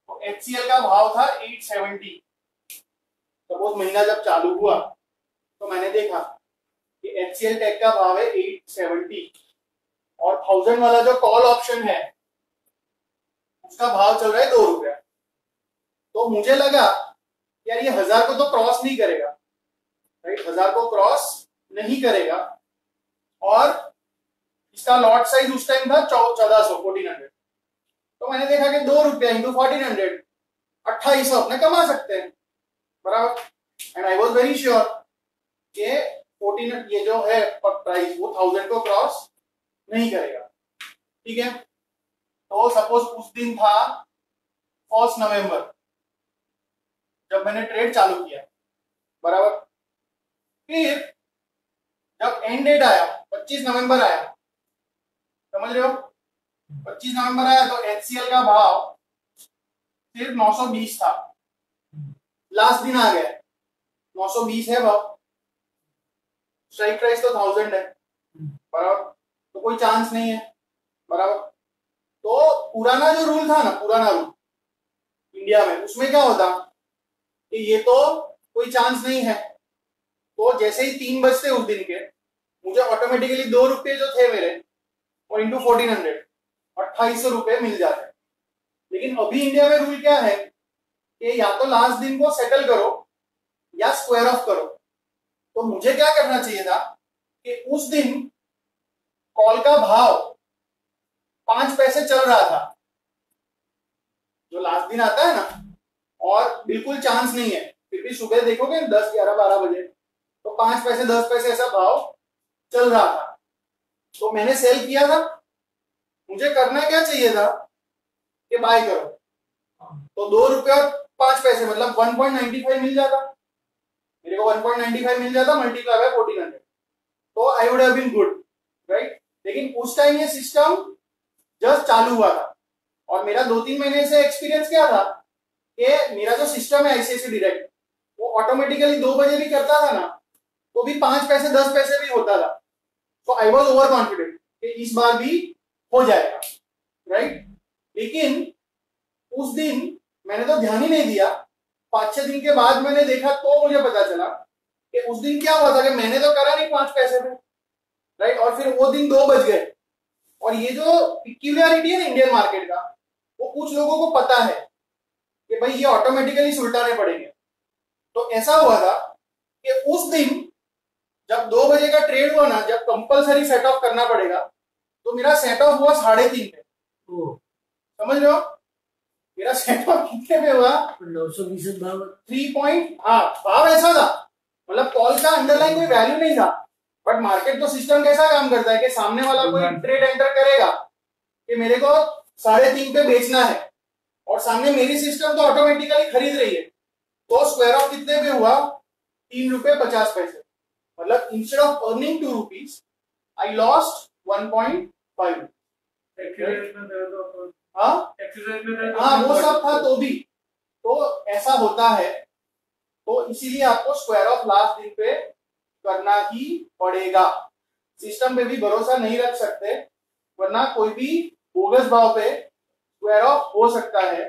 तो HCL का भाव था 870। सपोज महीना जब चालू हुआ तो मैंने देखा कि HCL Tech का भाव है 870 और 1000 वाला जो कॉल ऑप्शन है उसका भाव चल रहा है 2 रुपया। तो मुझे लगा यार ये 1000 को तो क्रॉस नहीं करेगा राइट, 1000 को क्रॉस नहीं करेगा, और इसका लॉट साइज उस टाइम था 1400। तो मैंने देखा कि 2 रुपया इंटू 1400 2800 अपने कमा सकते हैं बराबर, and I was very sure कि 1400 ये जो है प्राइस वो 1000 को क्रॉस नहीं करेगा। ठीक है, तो सपोज उस दिन था 1 नवंबर जब मैंने ट्रेड चालू किया बराबर, फिर जब एंड डेट आया 25 नवंबर आया, समझ रहे हो, 25 नवंबर आया तो HCL का भाव सिर्फ 920 था, लास्ट दिन आ गया 920 है भाव, स्ट्राइक प्राइस तो 1000 है बराबर, तो कोई चांस नहीं है बराबर। तो पुराना जो रूल था ना, पुराना रूल इंडिया में, उसमें क्या होता कि ये तो कोई चांस नहीं है, तो जैसे ही 3 बजते उस दिन के मुझे ऑटोमेटिकली 2 रुपये जो थे मेरे और इंटू 1400 2800 रुपये मिल जाते हैं। लेकिन अभी इंडिया में रूल क्या है कि या तो लास्ट दिन को सेटल करो या स्क्वायर ऑफ करो, तो मुझे क्या करना चाहिए था कि उस दिन कॉल का भाव 5 पैसे चल रहा था जो लास्ट दिन आता है ना, और बिल्कुल चांस नहीं है, फिर भी सुबह देखोगे 10, 11, 12 बजे तो 5 पैसे 10 पैसे ऐसा भाव चल रहा था। तो मैंने सेल किया था, मुझे करना क्या चाहिए था कि बाय करो, तो ₹2.05 मतलब 1.95 मिल जाता, मेरे को 1.95 मिल जाता, मल्टीप्लाई बाय 1400, तो I would have been good right. लेकिन उस टाइम ये सिस्टम जस्ट चालू हुआ था और मेरा 2-3 महीने से एक्सपीरियंस क्या था कि मेरा जो सिस्टम है आईसीआईसीआई डायरेक्ट, वो ऑटोमेटिकली 2 बजे भी करता था ना, तो भी 5 पैसे 10 पैसे भी होता था। तो आई वाज ओवर कॉन्फिडेंट कि इस बार भी हो जाएगा राइट। लेकिन उस दिन मैंने तो ध्यान ही नहीं दिया, 5-6 दिन के बाद मैंने देखा तो मुझे पता चला कि उस दिन क्या हुआ था कि मैंने तो करा नहीं 5 पैसे में राइट, और फिर वो दिन 2 बज गए। और ये जो पिक्यूलियरिटी है ना इंडियन मार्केट का, वो कुछ लोगों को पता है कि भाई ये ऑटोमेटिकली सुलटाने पड़ेंगे। तो ऐसा हुआ था कि उस दिन जब 2 बजे का ट्रेड हुआ ना, जब कंपलसरी सेट ऑफ करना पड़ेगा, तो मेरा सेट ऑफ हुआ 3.5 पे। समझ रहे हो मेरा सेट ऑफ कितने पे हुआ? 920 भाव, 3 पॉइंट। हाँ भाव ऐसा था, मतलब कॉल का अंडरलाइन कोई वैल्यू नहीं था, बट मार्केट तो सिस्टम कैसा काम करता है कि सामने वाला कोई ट्रेड एंटर करेगा कि मेरे को 3.5 पे बेचना है, और सामने मेरी सिस्टम तो ऑटोमेटिकली खरीद रही है। तो स्क्वायर ऑफ कितने पे हुआ? ₹3.50। मतलब instead of earning ₹2 I lost 1.5। हाँ वो सब था तो भी, तो ऐसा होता है। तो इसीलिए आपको स्क्वायर ऑफ लास्ट दिन पे करना ही पड़ेगा, सिस्टम पे भी भरोसा नहीं रख सकते, वरना कोई भी बोगस भाव पे स्क्वायर ऑफ हो सकता है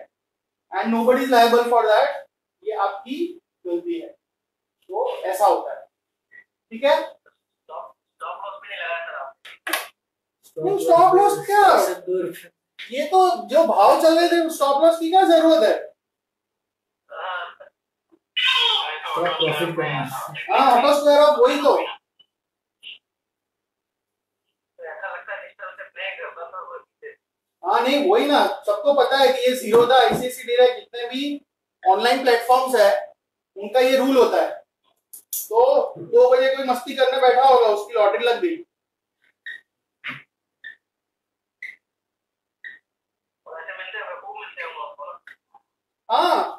and nobody is liable for that, ये आपकी गलती है। तो ऐसा होता है, ठीक है। स्टॉप लॉस क्या, ये तो जो भाव चल रहे थे स्टॉप लॉस की क्या जरूरत है? ऑटो स्क्वायर ऑफ वही तो। हाँ नहीं वही ना, सबको पता है कि ये जीरो था। आईसीआईसीआई डायरेक्ट जितने भी ऑनलाइन प्लेटफॉर्म्स है उनका ये रूल होता है। तो 2 बजे कोई मस्ती करने बैठा होगा, उसकी लॉटरी लग गई। हाँ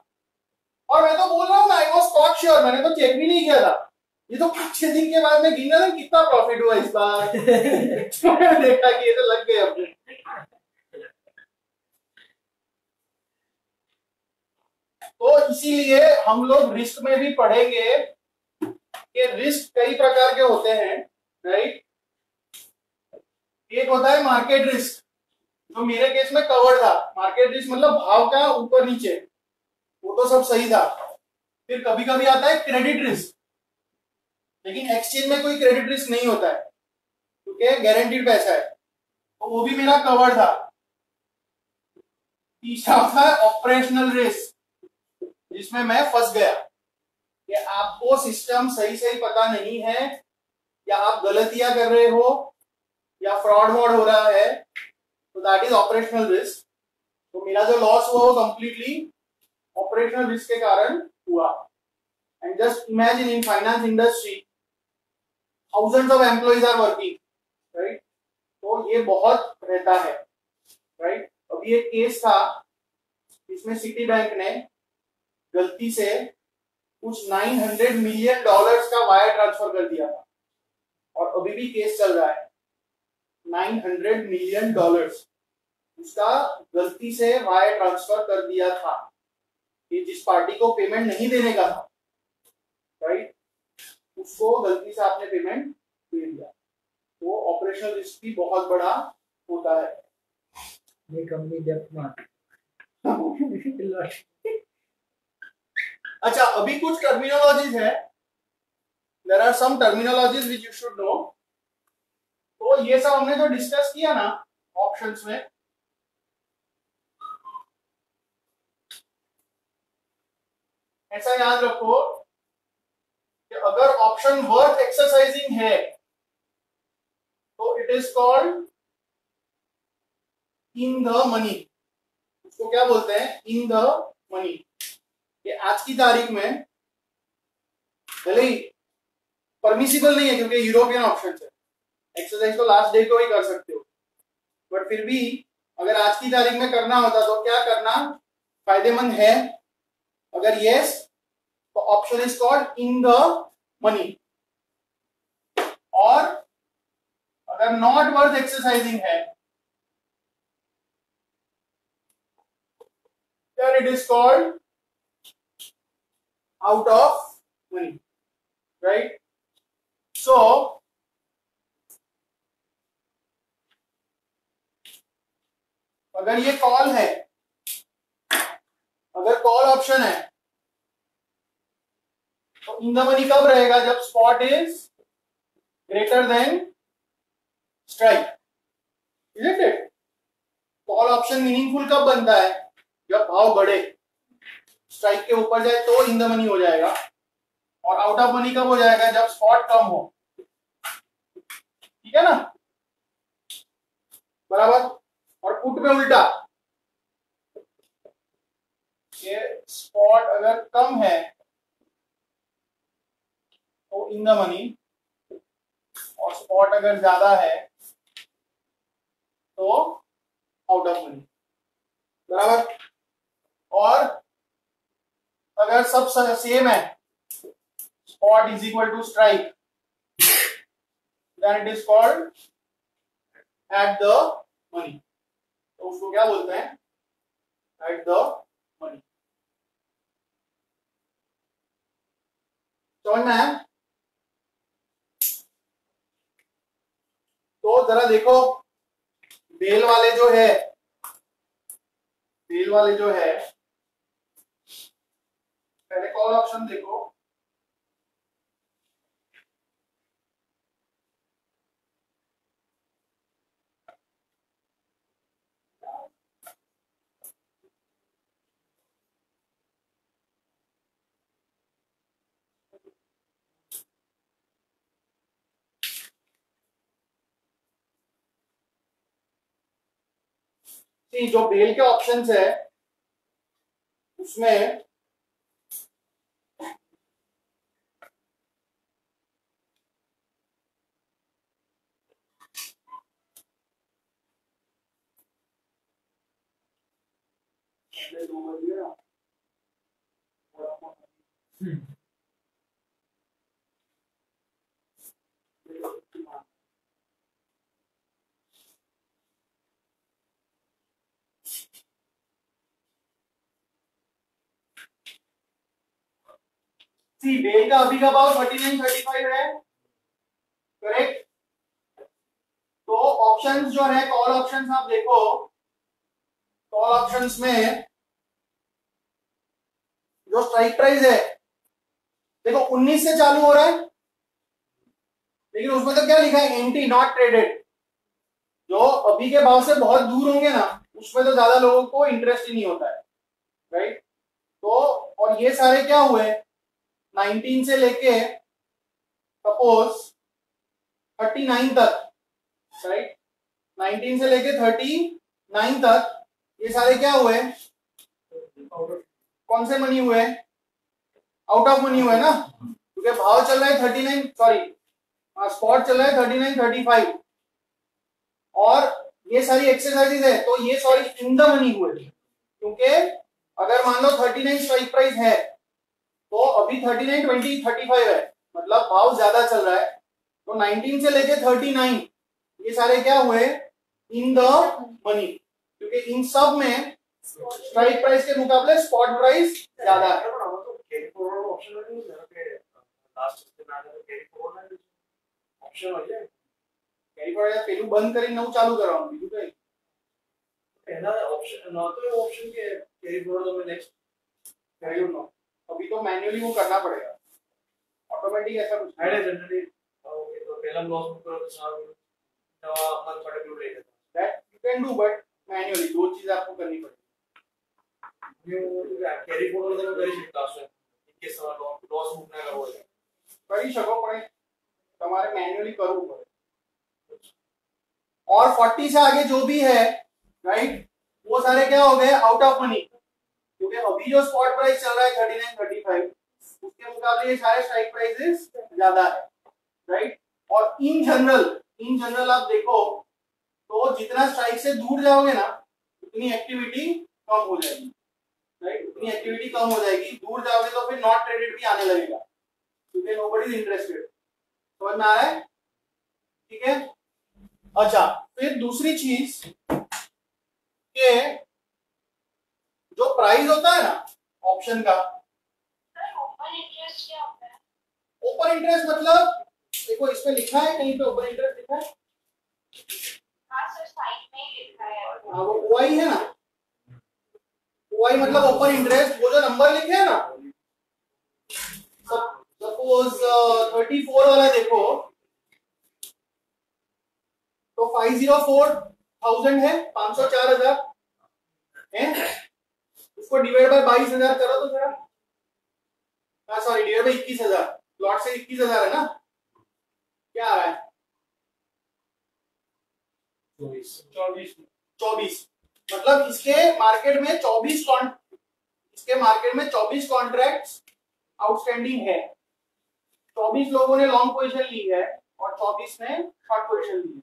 और मैं तो बोल रहा हूँ ना, आई वाज नॉट श्योर, मैंने तो चेक भी नहीं किया था। ये तो 5-6 दिन के बाद मैं गिना था कितना प्रॉफिट हुआ इस बार। देखा कि ये तो लग गए अपने। तो इसीलिए हम लोग रिस्क में भी पढ़ेंगे कि रिस्क कई प्रकार के होते हैं राइट। एक होता है मार्केट रिस्क, जो मेरे केस में कवर था। मार्केट रिस्क मतलब भाव का ऊपर नीचे, वो तो सब सही था। फिर कभी कभी आता है क्रेडिट रिस्क, लेकिन एक्सचेंज में कोई क्रेडिट रिस्क नहीं होता है क्योंकि गारंटीड पैसा है, तो वो भी मेरा कवर था। तीसरा होता है ऑपरेशनल रिस्क, जिसमें मैं फंस गया कि आपको सिस्टम सही पता नहीं है, या आप गलतियां कर रहे हो, या फ्रॉड वॉड हो रहा है, तो दैट इज ऑपरेशनल रिस्क। तो मेरा जो लॉस हुआ वो कंप्लीटली ऑपरेशनल रिस्क के कारण हुआ। And just imagine in finance industry thousands of employees are working right, तो ये बहुत रहता है राइट। अभी एक केस था जिसमें सिटी बैंक ने गलती से कुछ $900 मिलियन का वायर ट्रांसफर कर दिया था, और अभी भी केस चल रहा है। $900 मिलियन उसका गलती से वायर ट्रांसफर कर दिया था जिस पार्टी को पेमेंट नहीं देने का था राइट, उसको गलती से आपने पेमेंट दे दिया। तो ऑपरेशनल रिस्क भी बहुत बड़ा होता है। ये कंपनी डेब्ट मार। अच्छा अभी कुछ टर्मिनोलॉजीज है, there are some terminologies which you should know. तो ये सब हमने जो डिस्कस किया ना ऑप्शंस में, ऐसा याद रखो कि अगर ऑप्शन वर्थ एक्सरसाइजिंग है तो it is called in the money, उसको क्या बोलते हैं? In the money. ये आज की तारीख में भले ही परमिसिबल नहीं है क्योंकि यूरोपियन ऑप्शन है, एक्सरसाइज तो लास्ट डे को ही कर सकते हो, बट फिर भी अगर आज की तारीख में करना होता तो क्या करना फायदेमंद है? अगर यस तो option is called in the money. और अगर नॉट वर्थ एक्सरसाइजिंग है then it is called out of money, right? So अगर ये कॉल है, अगर कॉल ऑप्शन है तो इन द मनी कब रहेगा? जब spot is greater than strike, is it? Call option meaningful कब बनता है? जब भाव बढ़े, स्ट्राइक के ऊपर जाए तो इन द मनी हो जाएगा, और आउट ऑफ मनी कब हो जाएगा? जब स्पॉट कम हो, ठीक है ना, बराबर। और पुट में उल्टा, ये स्पॉट अगर कम है तो इन द मनी, और स्पॉट अगर ज्यादा है तो आउट ऑफ मनी, बराबर। और अगर सब सेम है, spot is equal to strike, then it is called at the money, तो उसको क्या बोलते हैं? At the money. समझना है? तो जरा देखो, बेल वाले जो है पहले कॉल ऑप्शन देखो, जो बेल के ऑप्शंस है उसमें बेल का अभी का भाव 3935 है, करेक्ट? तो ऑप्शंस जो है, कॉल ऑप्शंस आप देखो, कॉल ऑप्शंस में जो स्ट्राइक प्राइस है देखो 19 से चालू हो रहा है, लेकिन उसमें तो क्या लिखा है? Entry not traded. जो अभी के भाव से बहुत दूर होंगे ना, उसमें तो ज्यादा लोगों को इंटरेस्ट ही नहीं होता है, राइट? तो और ये सारे क्या हुए, 19 से लेके सपोज 39 तक, राइट? 19 से लेके 39 तक ये सारे क्या हुए? कौन से मनी हुए? आउट ऑफ मनी हुए ना, क्योंकि भाव चल रहा है 39, सॉरी स्पॉट चल रहा है 3935, और ये सारी एक्सरसाइजेज है तो ये सॉरी इन द मनी हुए, क्योंकि अगर मान लो 39 स्ट्राइक प्राइस है तो अभी 39.20.35 है, मतलब भाव ज्यादा चल रहा है, तो 19 से लेके 39 ये सारे क्या हुए? इन द मनी, क्योंकि इन सब में स्ट्राइक प्राइस के मुकाबले स्पॉट प्राइस ज्यादा है। कैरी फॉरवर्ड पहलू बंद करी नव चालू कराऊंगी, पहला ऑप्शन ना तो ऑप्शन के कैरी फॉरवर्ड में नेक्स्ट वैल्यू नो, अभी तो मैन्युअली वो करना पड़ेगा, ऑटोमेटिक ऐसा कुछ है जनरली। ओके तो पहला लॉस बुक करो तो साहब तो अपन पर्टिकुलर ले लेते हैं, that you can do, but manually दो चीज आपको करनी पड़ेगी। ये कैरी फॉरवर्ड जरा कर सकता है, इनके सवाल लॉस बुक ना करो कर सको, पड़े तुम्हारे मैन्युअली करना पड़ेगा। और 40 से आगे जो भी है राइट, वो सारे क्या हो गए आउट ऑफ मनी, क्योंकि अभी जो स्पॉट प्राइस चल रहा है 39-35 उसके मुकाबले ये सारे स्ट्राइक प्राइसेस ज्यादा है राइट। और इन जनरल आप देखो तो जितना स्ट्राइक से दूर जाओगे ना उतनी एक्टिविटी कम हो जाएगी राइट, उतनी एक्टिविटी कम हो जाएगी। दूर जाओगे तो फिर नॉट ट्रेडेड भी आने लगेगा क्योंकि नोबडी इज इंटरेस्टेड, समझ में आ रहा है ठीक है। अच्छा फिर दूसरी चीज के जो प्राइस होता है ना ऑप्शन का, ओपन इंटरेस्ट क्या होता है? ओपन इंटरेस्ट मतलब देखो इसमें लिखा है कहीं पे ओपन इंटरेस्ट लिखा है? हाँ सर साइड में ही लिखा है। हाँ वो ओआई है ना, ओआई मतलब ओपन इंटरेस्ट, वो जो नंबर लिखे है ना सपोज 34 वाला देखो तो 504,000 है, 504,000 है, उसको डिवाइड बाय 22,000 करो तो जरा, हाँ सॉरी डिवाइड बाय 21,000, प्लॉट से 21,000 है ना, क्या आ रहा है 24, मतलब इसके मार्केट में 24 कॉन्ट्रैक्ट्स आउटस्टैंडिंग है, 24 लोगों ने लॉन्ग पोजीशन ली है और 24 ने शॉर्ट पोजीशन ली है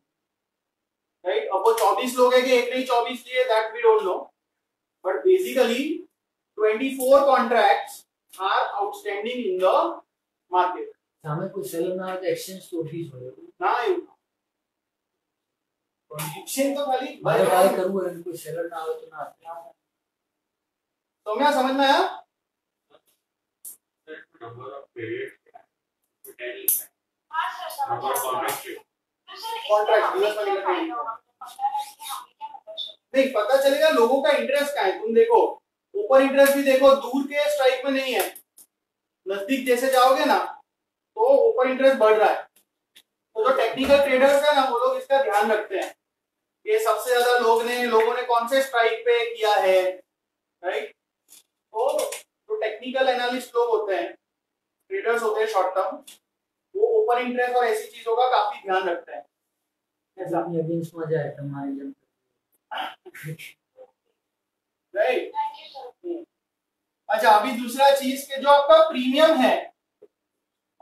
राइट। अब वो 24 लोग है कि एक नहीं 24 लिए that we don't know, but basically 24 contracts are outstanding in the market. हमें कुछ सेल ना तो एक्सचेंज तो ठीक हो ना, एक्सचेंज तो खाली बाय बाय करूंगा, कोई सेलर ना हो तो ना तो मैं समझ में आया। नंबर ऑफ पीरियड हां सर समझ कॉन्ट्रैक्ट दिवस वाली का नहीं पता चलेगा लोगों का इंटरेस्ट का है। तुम देखो ऊपर इंटरेस्ट भी देखो दूर के स्ट्राइक में नहीं है, नजदीक जैसे जाओगे ना तो ओपन इंटरेस्ट बढ़ रहा है। तो जो टेक्निकल ट्रेडर्स है ना वो लोग इसका ध्यान रखते हैं कि सबसे ज्यादा लोगों ने कौन से स्ट्राइक पे किया है राइट। तो जो टेक्निकल एनालिस्ट लोग होते हैं, ट्रेडर्स होते हैं शॉर्ट टर्म, वो ओपन इंटरेस्ट और ऐसी चीजों का काफी ध्यान रखते हैं। अच्छा अभी दूसरा चीज के जो आपका प्रीमियम है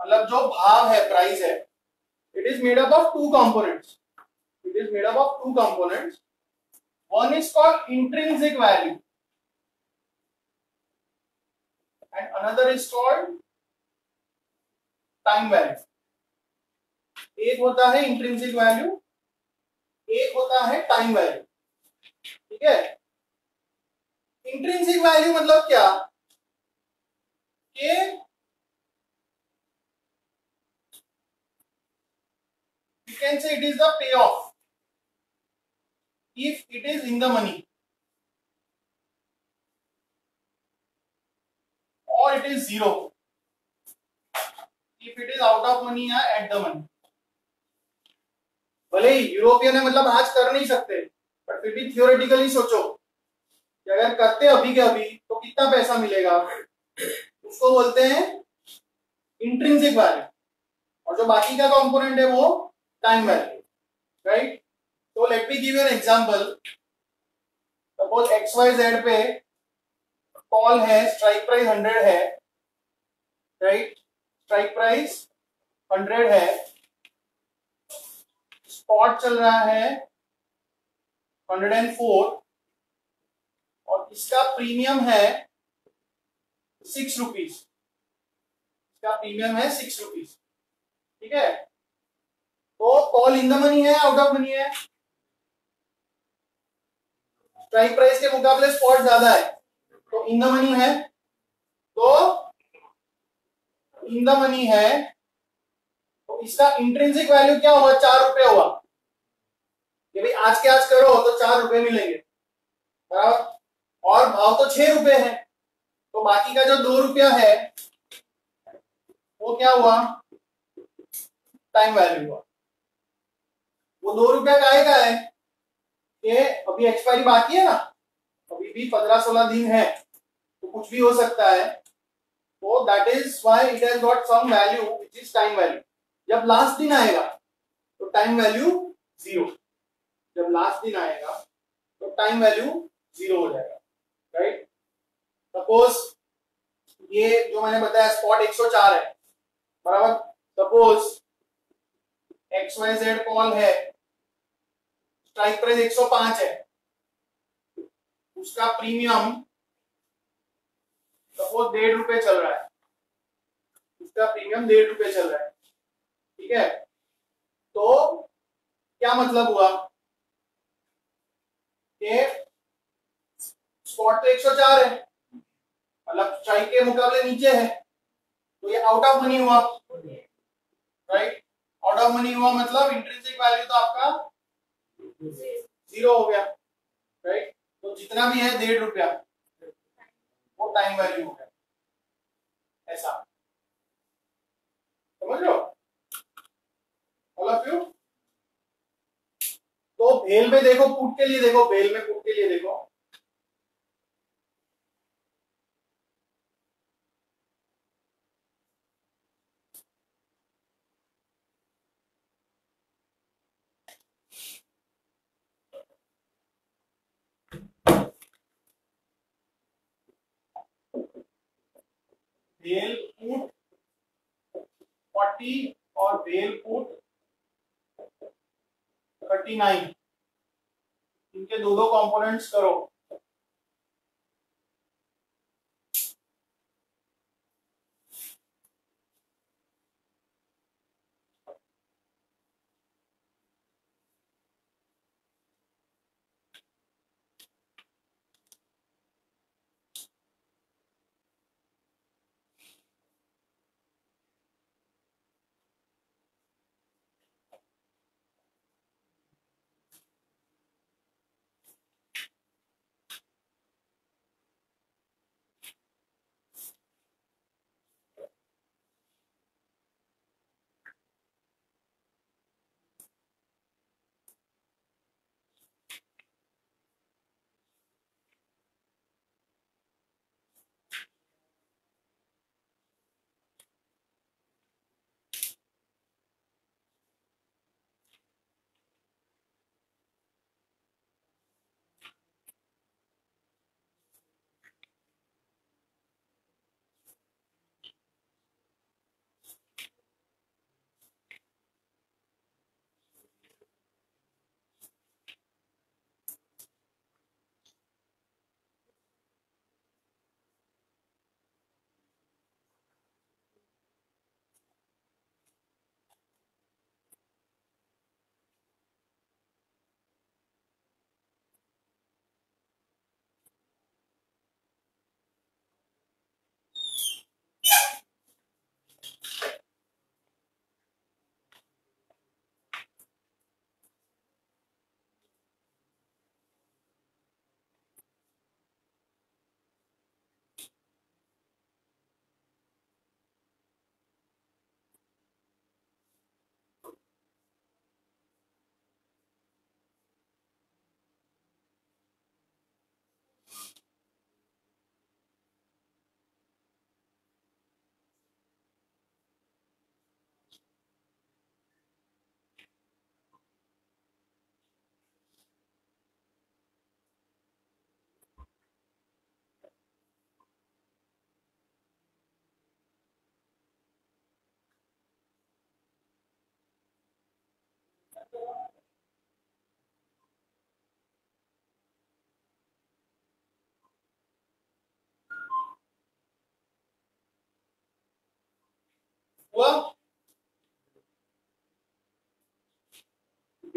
मतलब जो भाव है प्राइस है, it is made up of two components, it is made up of two components, one is called intrinsic value and another is called time value. एक होता है इंट्रिंसिक वैल्यू, एक होता है टाइम वैल्यू ठीक है। इंट्रिंसिक वैल्यू मतलब क्या कि you can say it is the payoff if it is in the money or it is zero if it is out of money or at the money। भले European है मतलब आज कर नहीं सकते, बट फिर भी थियोरेटिकली सोचो कि अगर करते अभी के अभी तो कितना पैसा मिलेगा, उसको बोलते हैं इंट्रिंसिक वैल्यू। और जो बाकी का कंपोनेंट है वो time value right। so let me give you an example, suppose xyz पे call है, strike price 100 है right, strike price 100 है, spot चल रहा है 104 और इसका प्रीमियम है 6 रुपीज, इसका प्रीमियम है 6 रुपीज ठीक है। तो कॉल इन द मनी है आउट ऑफ मनी है, स्ट्राइक प्राइस के मुकाबले स्पॉट ज्यादा है तो इन द मनी है, तो इन द मनी है तो इसका इंट्रिंसिक वैल्यू क्या हुआ 4 रुपए हुआ कि भाई आज के आज करो तो 4 रुपए मिलेंगे बराबर, और भाव तो 6 रुपए है तो बाकी का जो 2 रुपया है वो क्या हुआ टाइम वैल्यू हुआ। वो 2 रुपया का है कि अभी एक्सपायरी बाकी है ना, अभी भी 15-16 दिन है तो कुछ भी हो सकता है, तो that is why it has got some value which is time value. जब लास्ट दिन आएगा तो टाइम वैल्यू 0, जब लास्ट दिन आएगा तो टाइम वैल्यू जीरो हो जाएगा, राइट। सपोज ये जो मैंने बताया स्पॉट 104 है, बराबर। सपोज XYZ कॉल है, स्ट्राइक प्राइस 105 है, उसका प्रीमियम सपोज ₹1.5 चल रहा है, उसका प्रीमियम ₹1.5 चल रहा है, ठीक है। तो क्या मतलब हुआ कि स्पॉट तो 104 है, मतलब स्ट्राइक के मुकाबले नीचे है, तो ये आउट ऑफ मनी हुआ, राइट। आउट ऑफ मनी हुआ मतलब इंट्रिंसिक वैल्यू तो आपका जीरो हो गया, राइट। तो जितना भी है ₹1.5 वो टाइम वैल्यू हो गया, ऐसा समझ लो ऑल ऑफ यू। तो बेल में देखो, पुट के लिए देखो, बेल में पुट के लिए देखो, बेल पुट 40 और बेल पुट 39, इनके दो कंपोनेंट्स करो।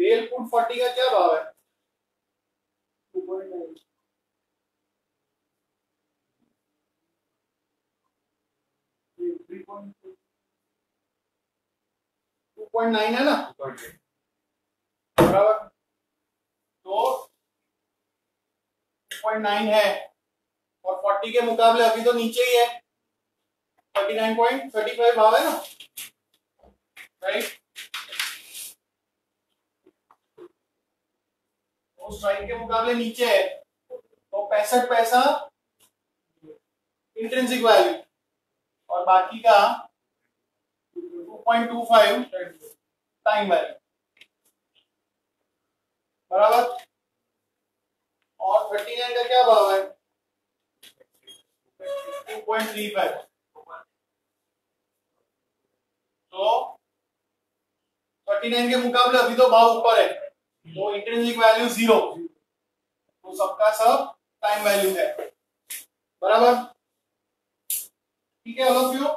बेल पुट 40 का क्या भाव है? 2.9। ये 2.9 है ना, बराबर। तो 2.9 है और 40 के मुकाबले अभी तो नीचे ही है, 39.35 भाव है ना, राइट। उस स्ट्राइक के मुकाबले नीचे है, तो 65 पैसा इंट्रिंसिक वैल्यू और बाकी का 2.25 टाइम वैल्यू, बराबर। 5.35. तो 39 के मुकाबले अभी तो भाव ऊपर है, तो इंट्रिंसिक वैल्यू जीरो, तो सबका सब टाइम वैल्यू है, बराबर। ठीक है ऑल ऑफ यू।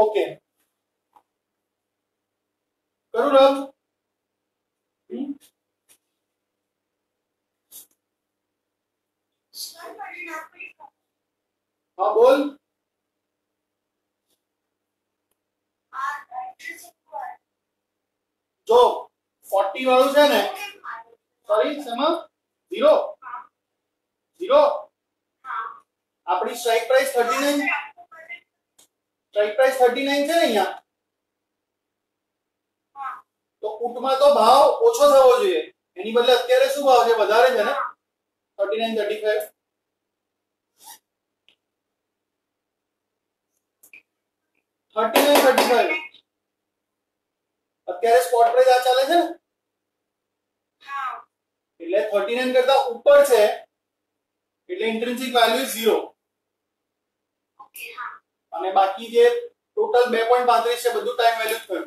ओके करूँ रब हाँ बोल। जो 40 वालों से है सॉरी समा जीरो जीरो अपनी स्ट्राइक प्राइस 39 स्ट्राइक प्राइस 39 से नहीं यहाँ तो उठमा तो भाव ओछो थवो જોઈએ એની બદલે અત્યારે શું ભાવ છે વધારે છે ને 39 35 39 35 અત્યારે સ્પોટ પ્રાઇસ આ ચાલે છે ને હા એટલે 39 કરતા ઉપર છે એટલે ઇન્ટ્રિન્સિક વેલ્યુ 0 ઓકે હા અને બાકી જે ટોટલ 2.35 છે બધું ટાઈમ વેલ્યુ થયું।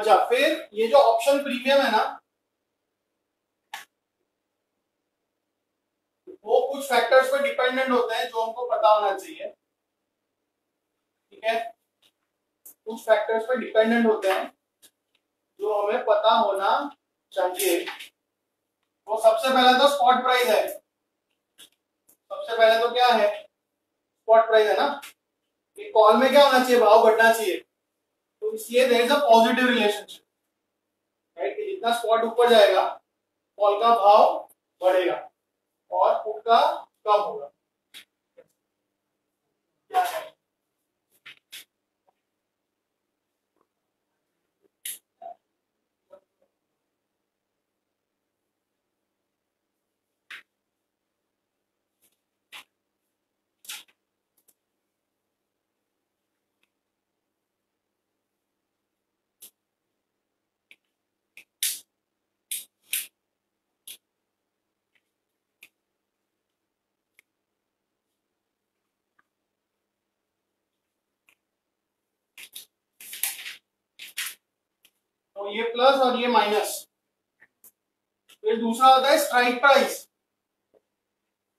अच्छा फिर ये जो ऑप्शन प्रीमियम है ना वो कुछ फैक्टर्स पर डिपेंडेंट होते हैं जो हमको पता होना चाहिए। ठीक है कुछ फैक्टर्स पर डिपेंडेंट होते हैं जो हमें पता होना चाहिए। वो सबसे पहला तो स्पॉट प्राइस है। सबसे पहले तो क्या है स्पॉट प्राइस है ना। कॉल में क्या होना चाहिए भाव घटना चाहिए तो इसलिए there is a positive relationship right कि जितना स्पॉट ऊपर जाएगा कॉल का भाव बढ़ेगा और पुट का कम होगा। क्या है ये प्लस और ये माइनस। फिर दूसरा होता है स्ट्राइक प्राइस।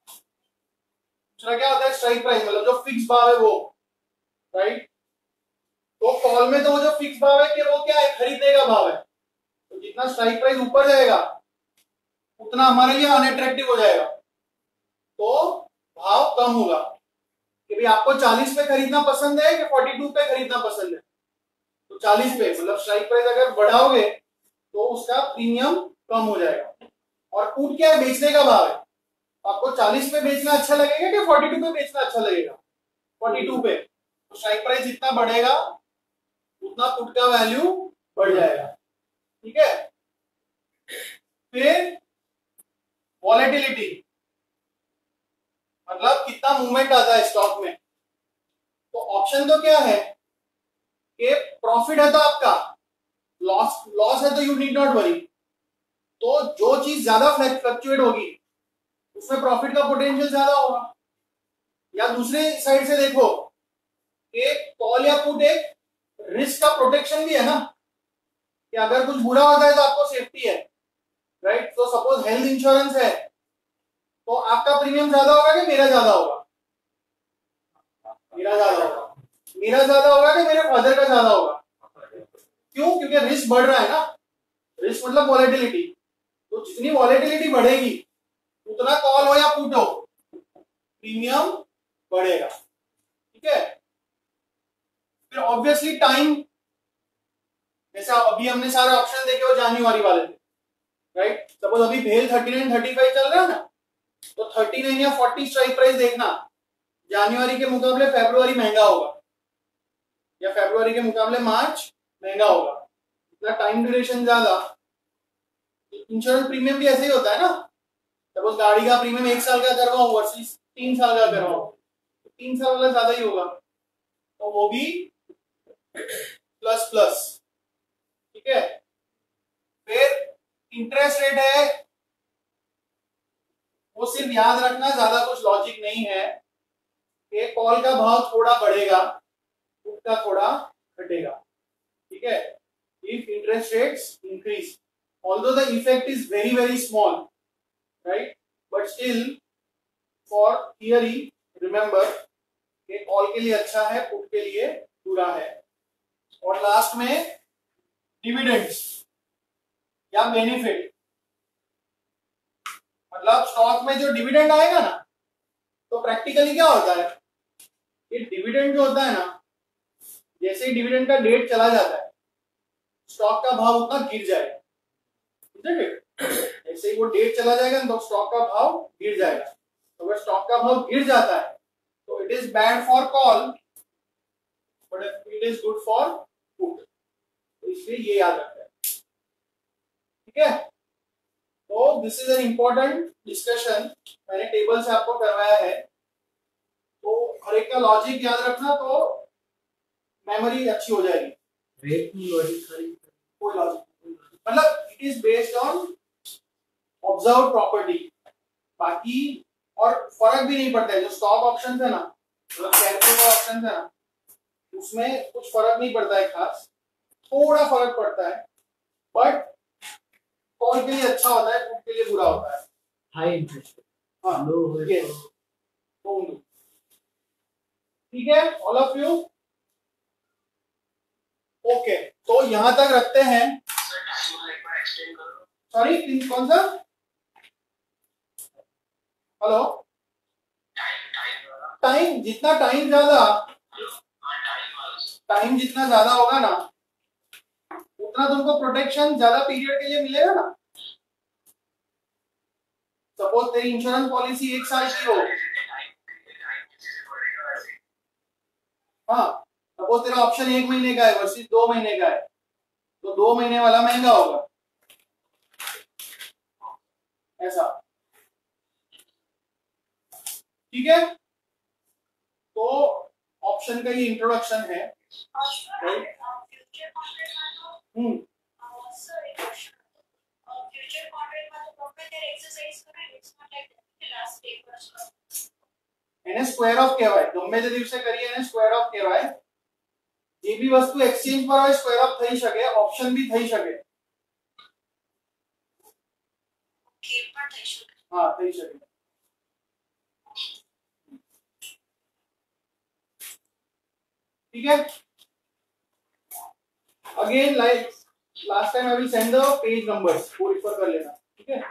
दूसरा क्या होता है स्ट्राइक प्राइस मतलब जो फिक्स भाव है वो राइट। तो कॉल में तो वो जो फिक्स भाव है कि वो क्या है खरीदेगा भाव है तो जितना स्ट्राइक प्राइस ऊपर जाएगा उतना हमारे लिए अनअट्रैक्टिव हो जाएगा तो भाव कम होगा कि भाई आपको 40 पे खरीदना पसंद है कि 42 पे खरीदना पसंद है। 40 पे मतलब स्ट्राइक प्राइस अगर बढ़ाओगे तो उसका प्रीमियम कम हो जाएगा। और पुट क्या है बेचने का भाव है आपको 40 पे बेचना अच्छा लगेगा कि 42 पे बेचना अच्छा लगेगा 42 पे तो स्ट्राइक प्राइस जितना बढ़ेगा उतना पुट का वैल्यू बढ़ जाएगा। ठीक है फिर वॉलेटिलिटी मतलब कितना मूवमेंट आता है स्टॉक में। तो ऑप्शन तो क्या है कि प्रॉफिट है तो आपका लॉस है तो यू नीड नॉट वरी। तो जो चीज ज्यादा फ्लक्चुएट होगी उसमें प्रॉफिट का पोटेंशियल ज्यादा होगा। या दूसरे साइड से देखो कि कॉल या पुट एक रिस्क का प्रोटेक्शन भी है ना कि अगर कुछ बुरा होता है तो आपको सेफ्टी है राइट। तो सपोज हेल्थ इंश्योरेंस है तो आपका प्रीमियम ज्यादा होगा कि मेरा ज्यादा होगा मेरा ज्यादा होगा, मेरा ज्यादा होगा कि मेरे फादर का ज्यादा होगा? क्यों? क्योंकि रिस्क बढ़ रहा है ना। रिस्क मतलब वॉलेटिलिटी। तो जितनी वॉलेटिलिटी बढ़ेगी उतना कॉल हो या पुट हो प्रीमियम बढ़ेगा। ठीक है। फिर ऑब्वियसली टाइम, जैसे अभी हमने सारे ऑप्शन देखे वो जनवरी वाले थे, राइट। सपोज अभी भेल 39-35 चल रहा है ना, तो 39 या 40 स्ट्राइक प्राइस देखना, जनवरी के मुकाबले फरवरी महंगा होगा या फरवरी के मुकाबले मार्च महंगा होगा। इतना टाइम ड्यूरेशन ज्यादा। इंश्योरेंस प्रीमियम भी ऐसे ही होता है ना। सपोज गाड़ी का प्रीमियम 1 साल का करवाओ वर्सेस 3 साल का करवाओ, तो 3 साल वाला ज्यादा ही होगा, तो वो भी प्लस प्लस। ठीक है। फिर इंटरेस्ट रेट है वो सिर्फ याद रखना, ज्यादा कुछ लॉजिक नहीं है। एक कॉल का भाव थोड़ा बढ़ेगा, पुट का थोड़ा घटेगा। ठीक है। If interest rates increase, although the effect is very very small, right, but still for theory remember कि कॉल के लिए अच्छा है, पुट के लिए बुरा है। और लास्ट में डिविडेंड्स या बेनिफिट, मतलब स्टॉक में जो डिविडेंड आएगा ना, तो प्रैक्टिकली क्या होता है, ये डिविडेंड जो होता है ना, जैसे ही डिविडेंड का डेट चला जाता है स्टॉक का भाव उतना गिर जाएगा। जैसे ही वो डेट चला जाएगा तो स्टॉक का भाव गिर जाएगा। तो अगर स्टॉक का भाव गिर जाता है तो it is bad for call but it is good for put, तो इसलिए ये याद रखना है। ठीक है। तो this is an important discussion, मैंने टेबल से आपको करवाया है, तो हर एक का लॉजिक याद रखना, तो मेमोरी अच्छी हो जाएगी। कोई लॉजिक मतलब it is based on observe property, बाकी और फर्क भी नहीं पड़ता है। जो स्टॉक ऑप्शन है ना, कैंसिल ऑप्शन है ना, उसमें कुछ फर्क नहीं पड़ता है खास, थोड़ा फर्क पड़ता है, बट कॉल के लिए अच्छा होता है, पुट के लिए बुरा होता है। हाई इंटरेस्ट, हाँ, यस, ओनली। ठीक है ऑल ऑफ यू। ओके, तो यहां तक रखते हैं। सॉरी, कौन सा? Hello, time. जितना टाइम ज्यादा, टाइम जितना ज्यादा होगा ना, उतना तुमको प्रोटेक्शन ज्यादा पीरियड के लिए मिलेगा ना। सपोज तेरी इंश्योरेंस पॉलिसी 1 साल की हो, हाँ, सपोज तेरा ऑप्शन 1 महीने का है वर्सेस 2 महीने का है, तो 2 महीने वाला महंगा होगा, ऐसा। ठीक है। तो ऑप्शन का ये इंट्रोडक्शन है। स्क्वायर ऑफ केवाय गम्मे दिवसे करिए स्क्वायर ऑफ केवाय। જે બી વસ્તુ એક્સચેન્જ પર હોય સ્ક્વેર અપ થઈ શકે, ઓપ્શન બી થઈ શકે, કેમ પણ થઈ શકે, હા થઈ શકે। ठीक है। Again like last time I will send the page numbers, वो रिफर कर लेना। ठीक है।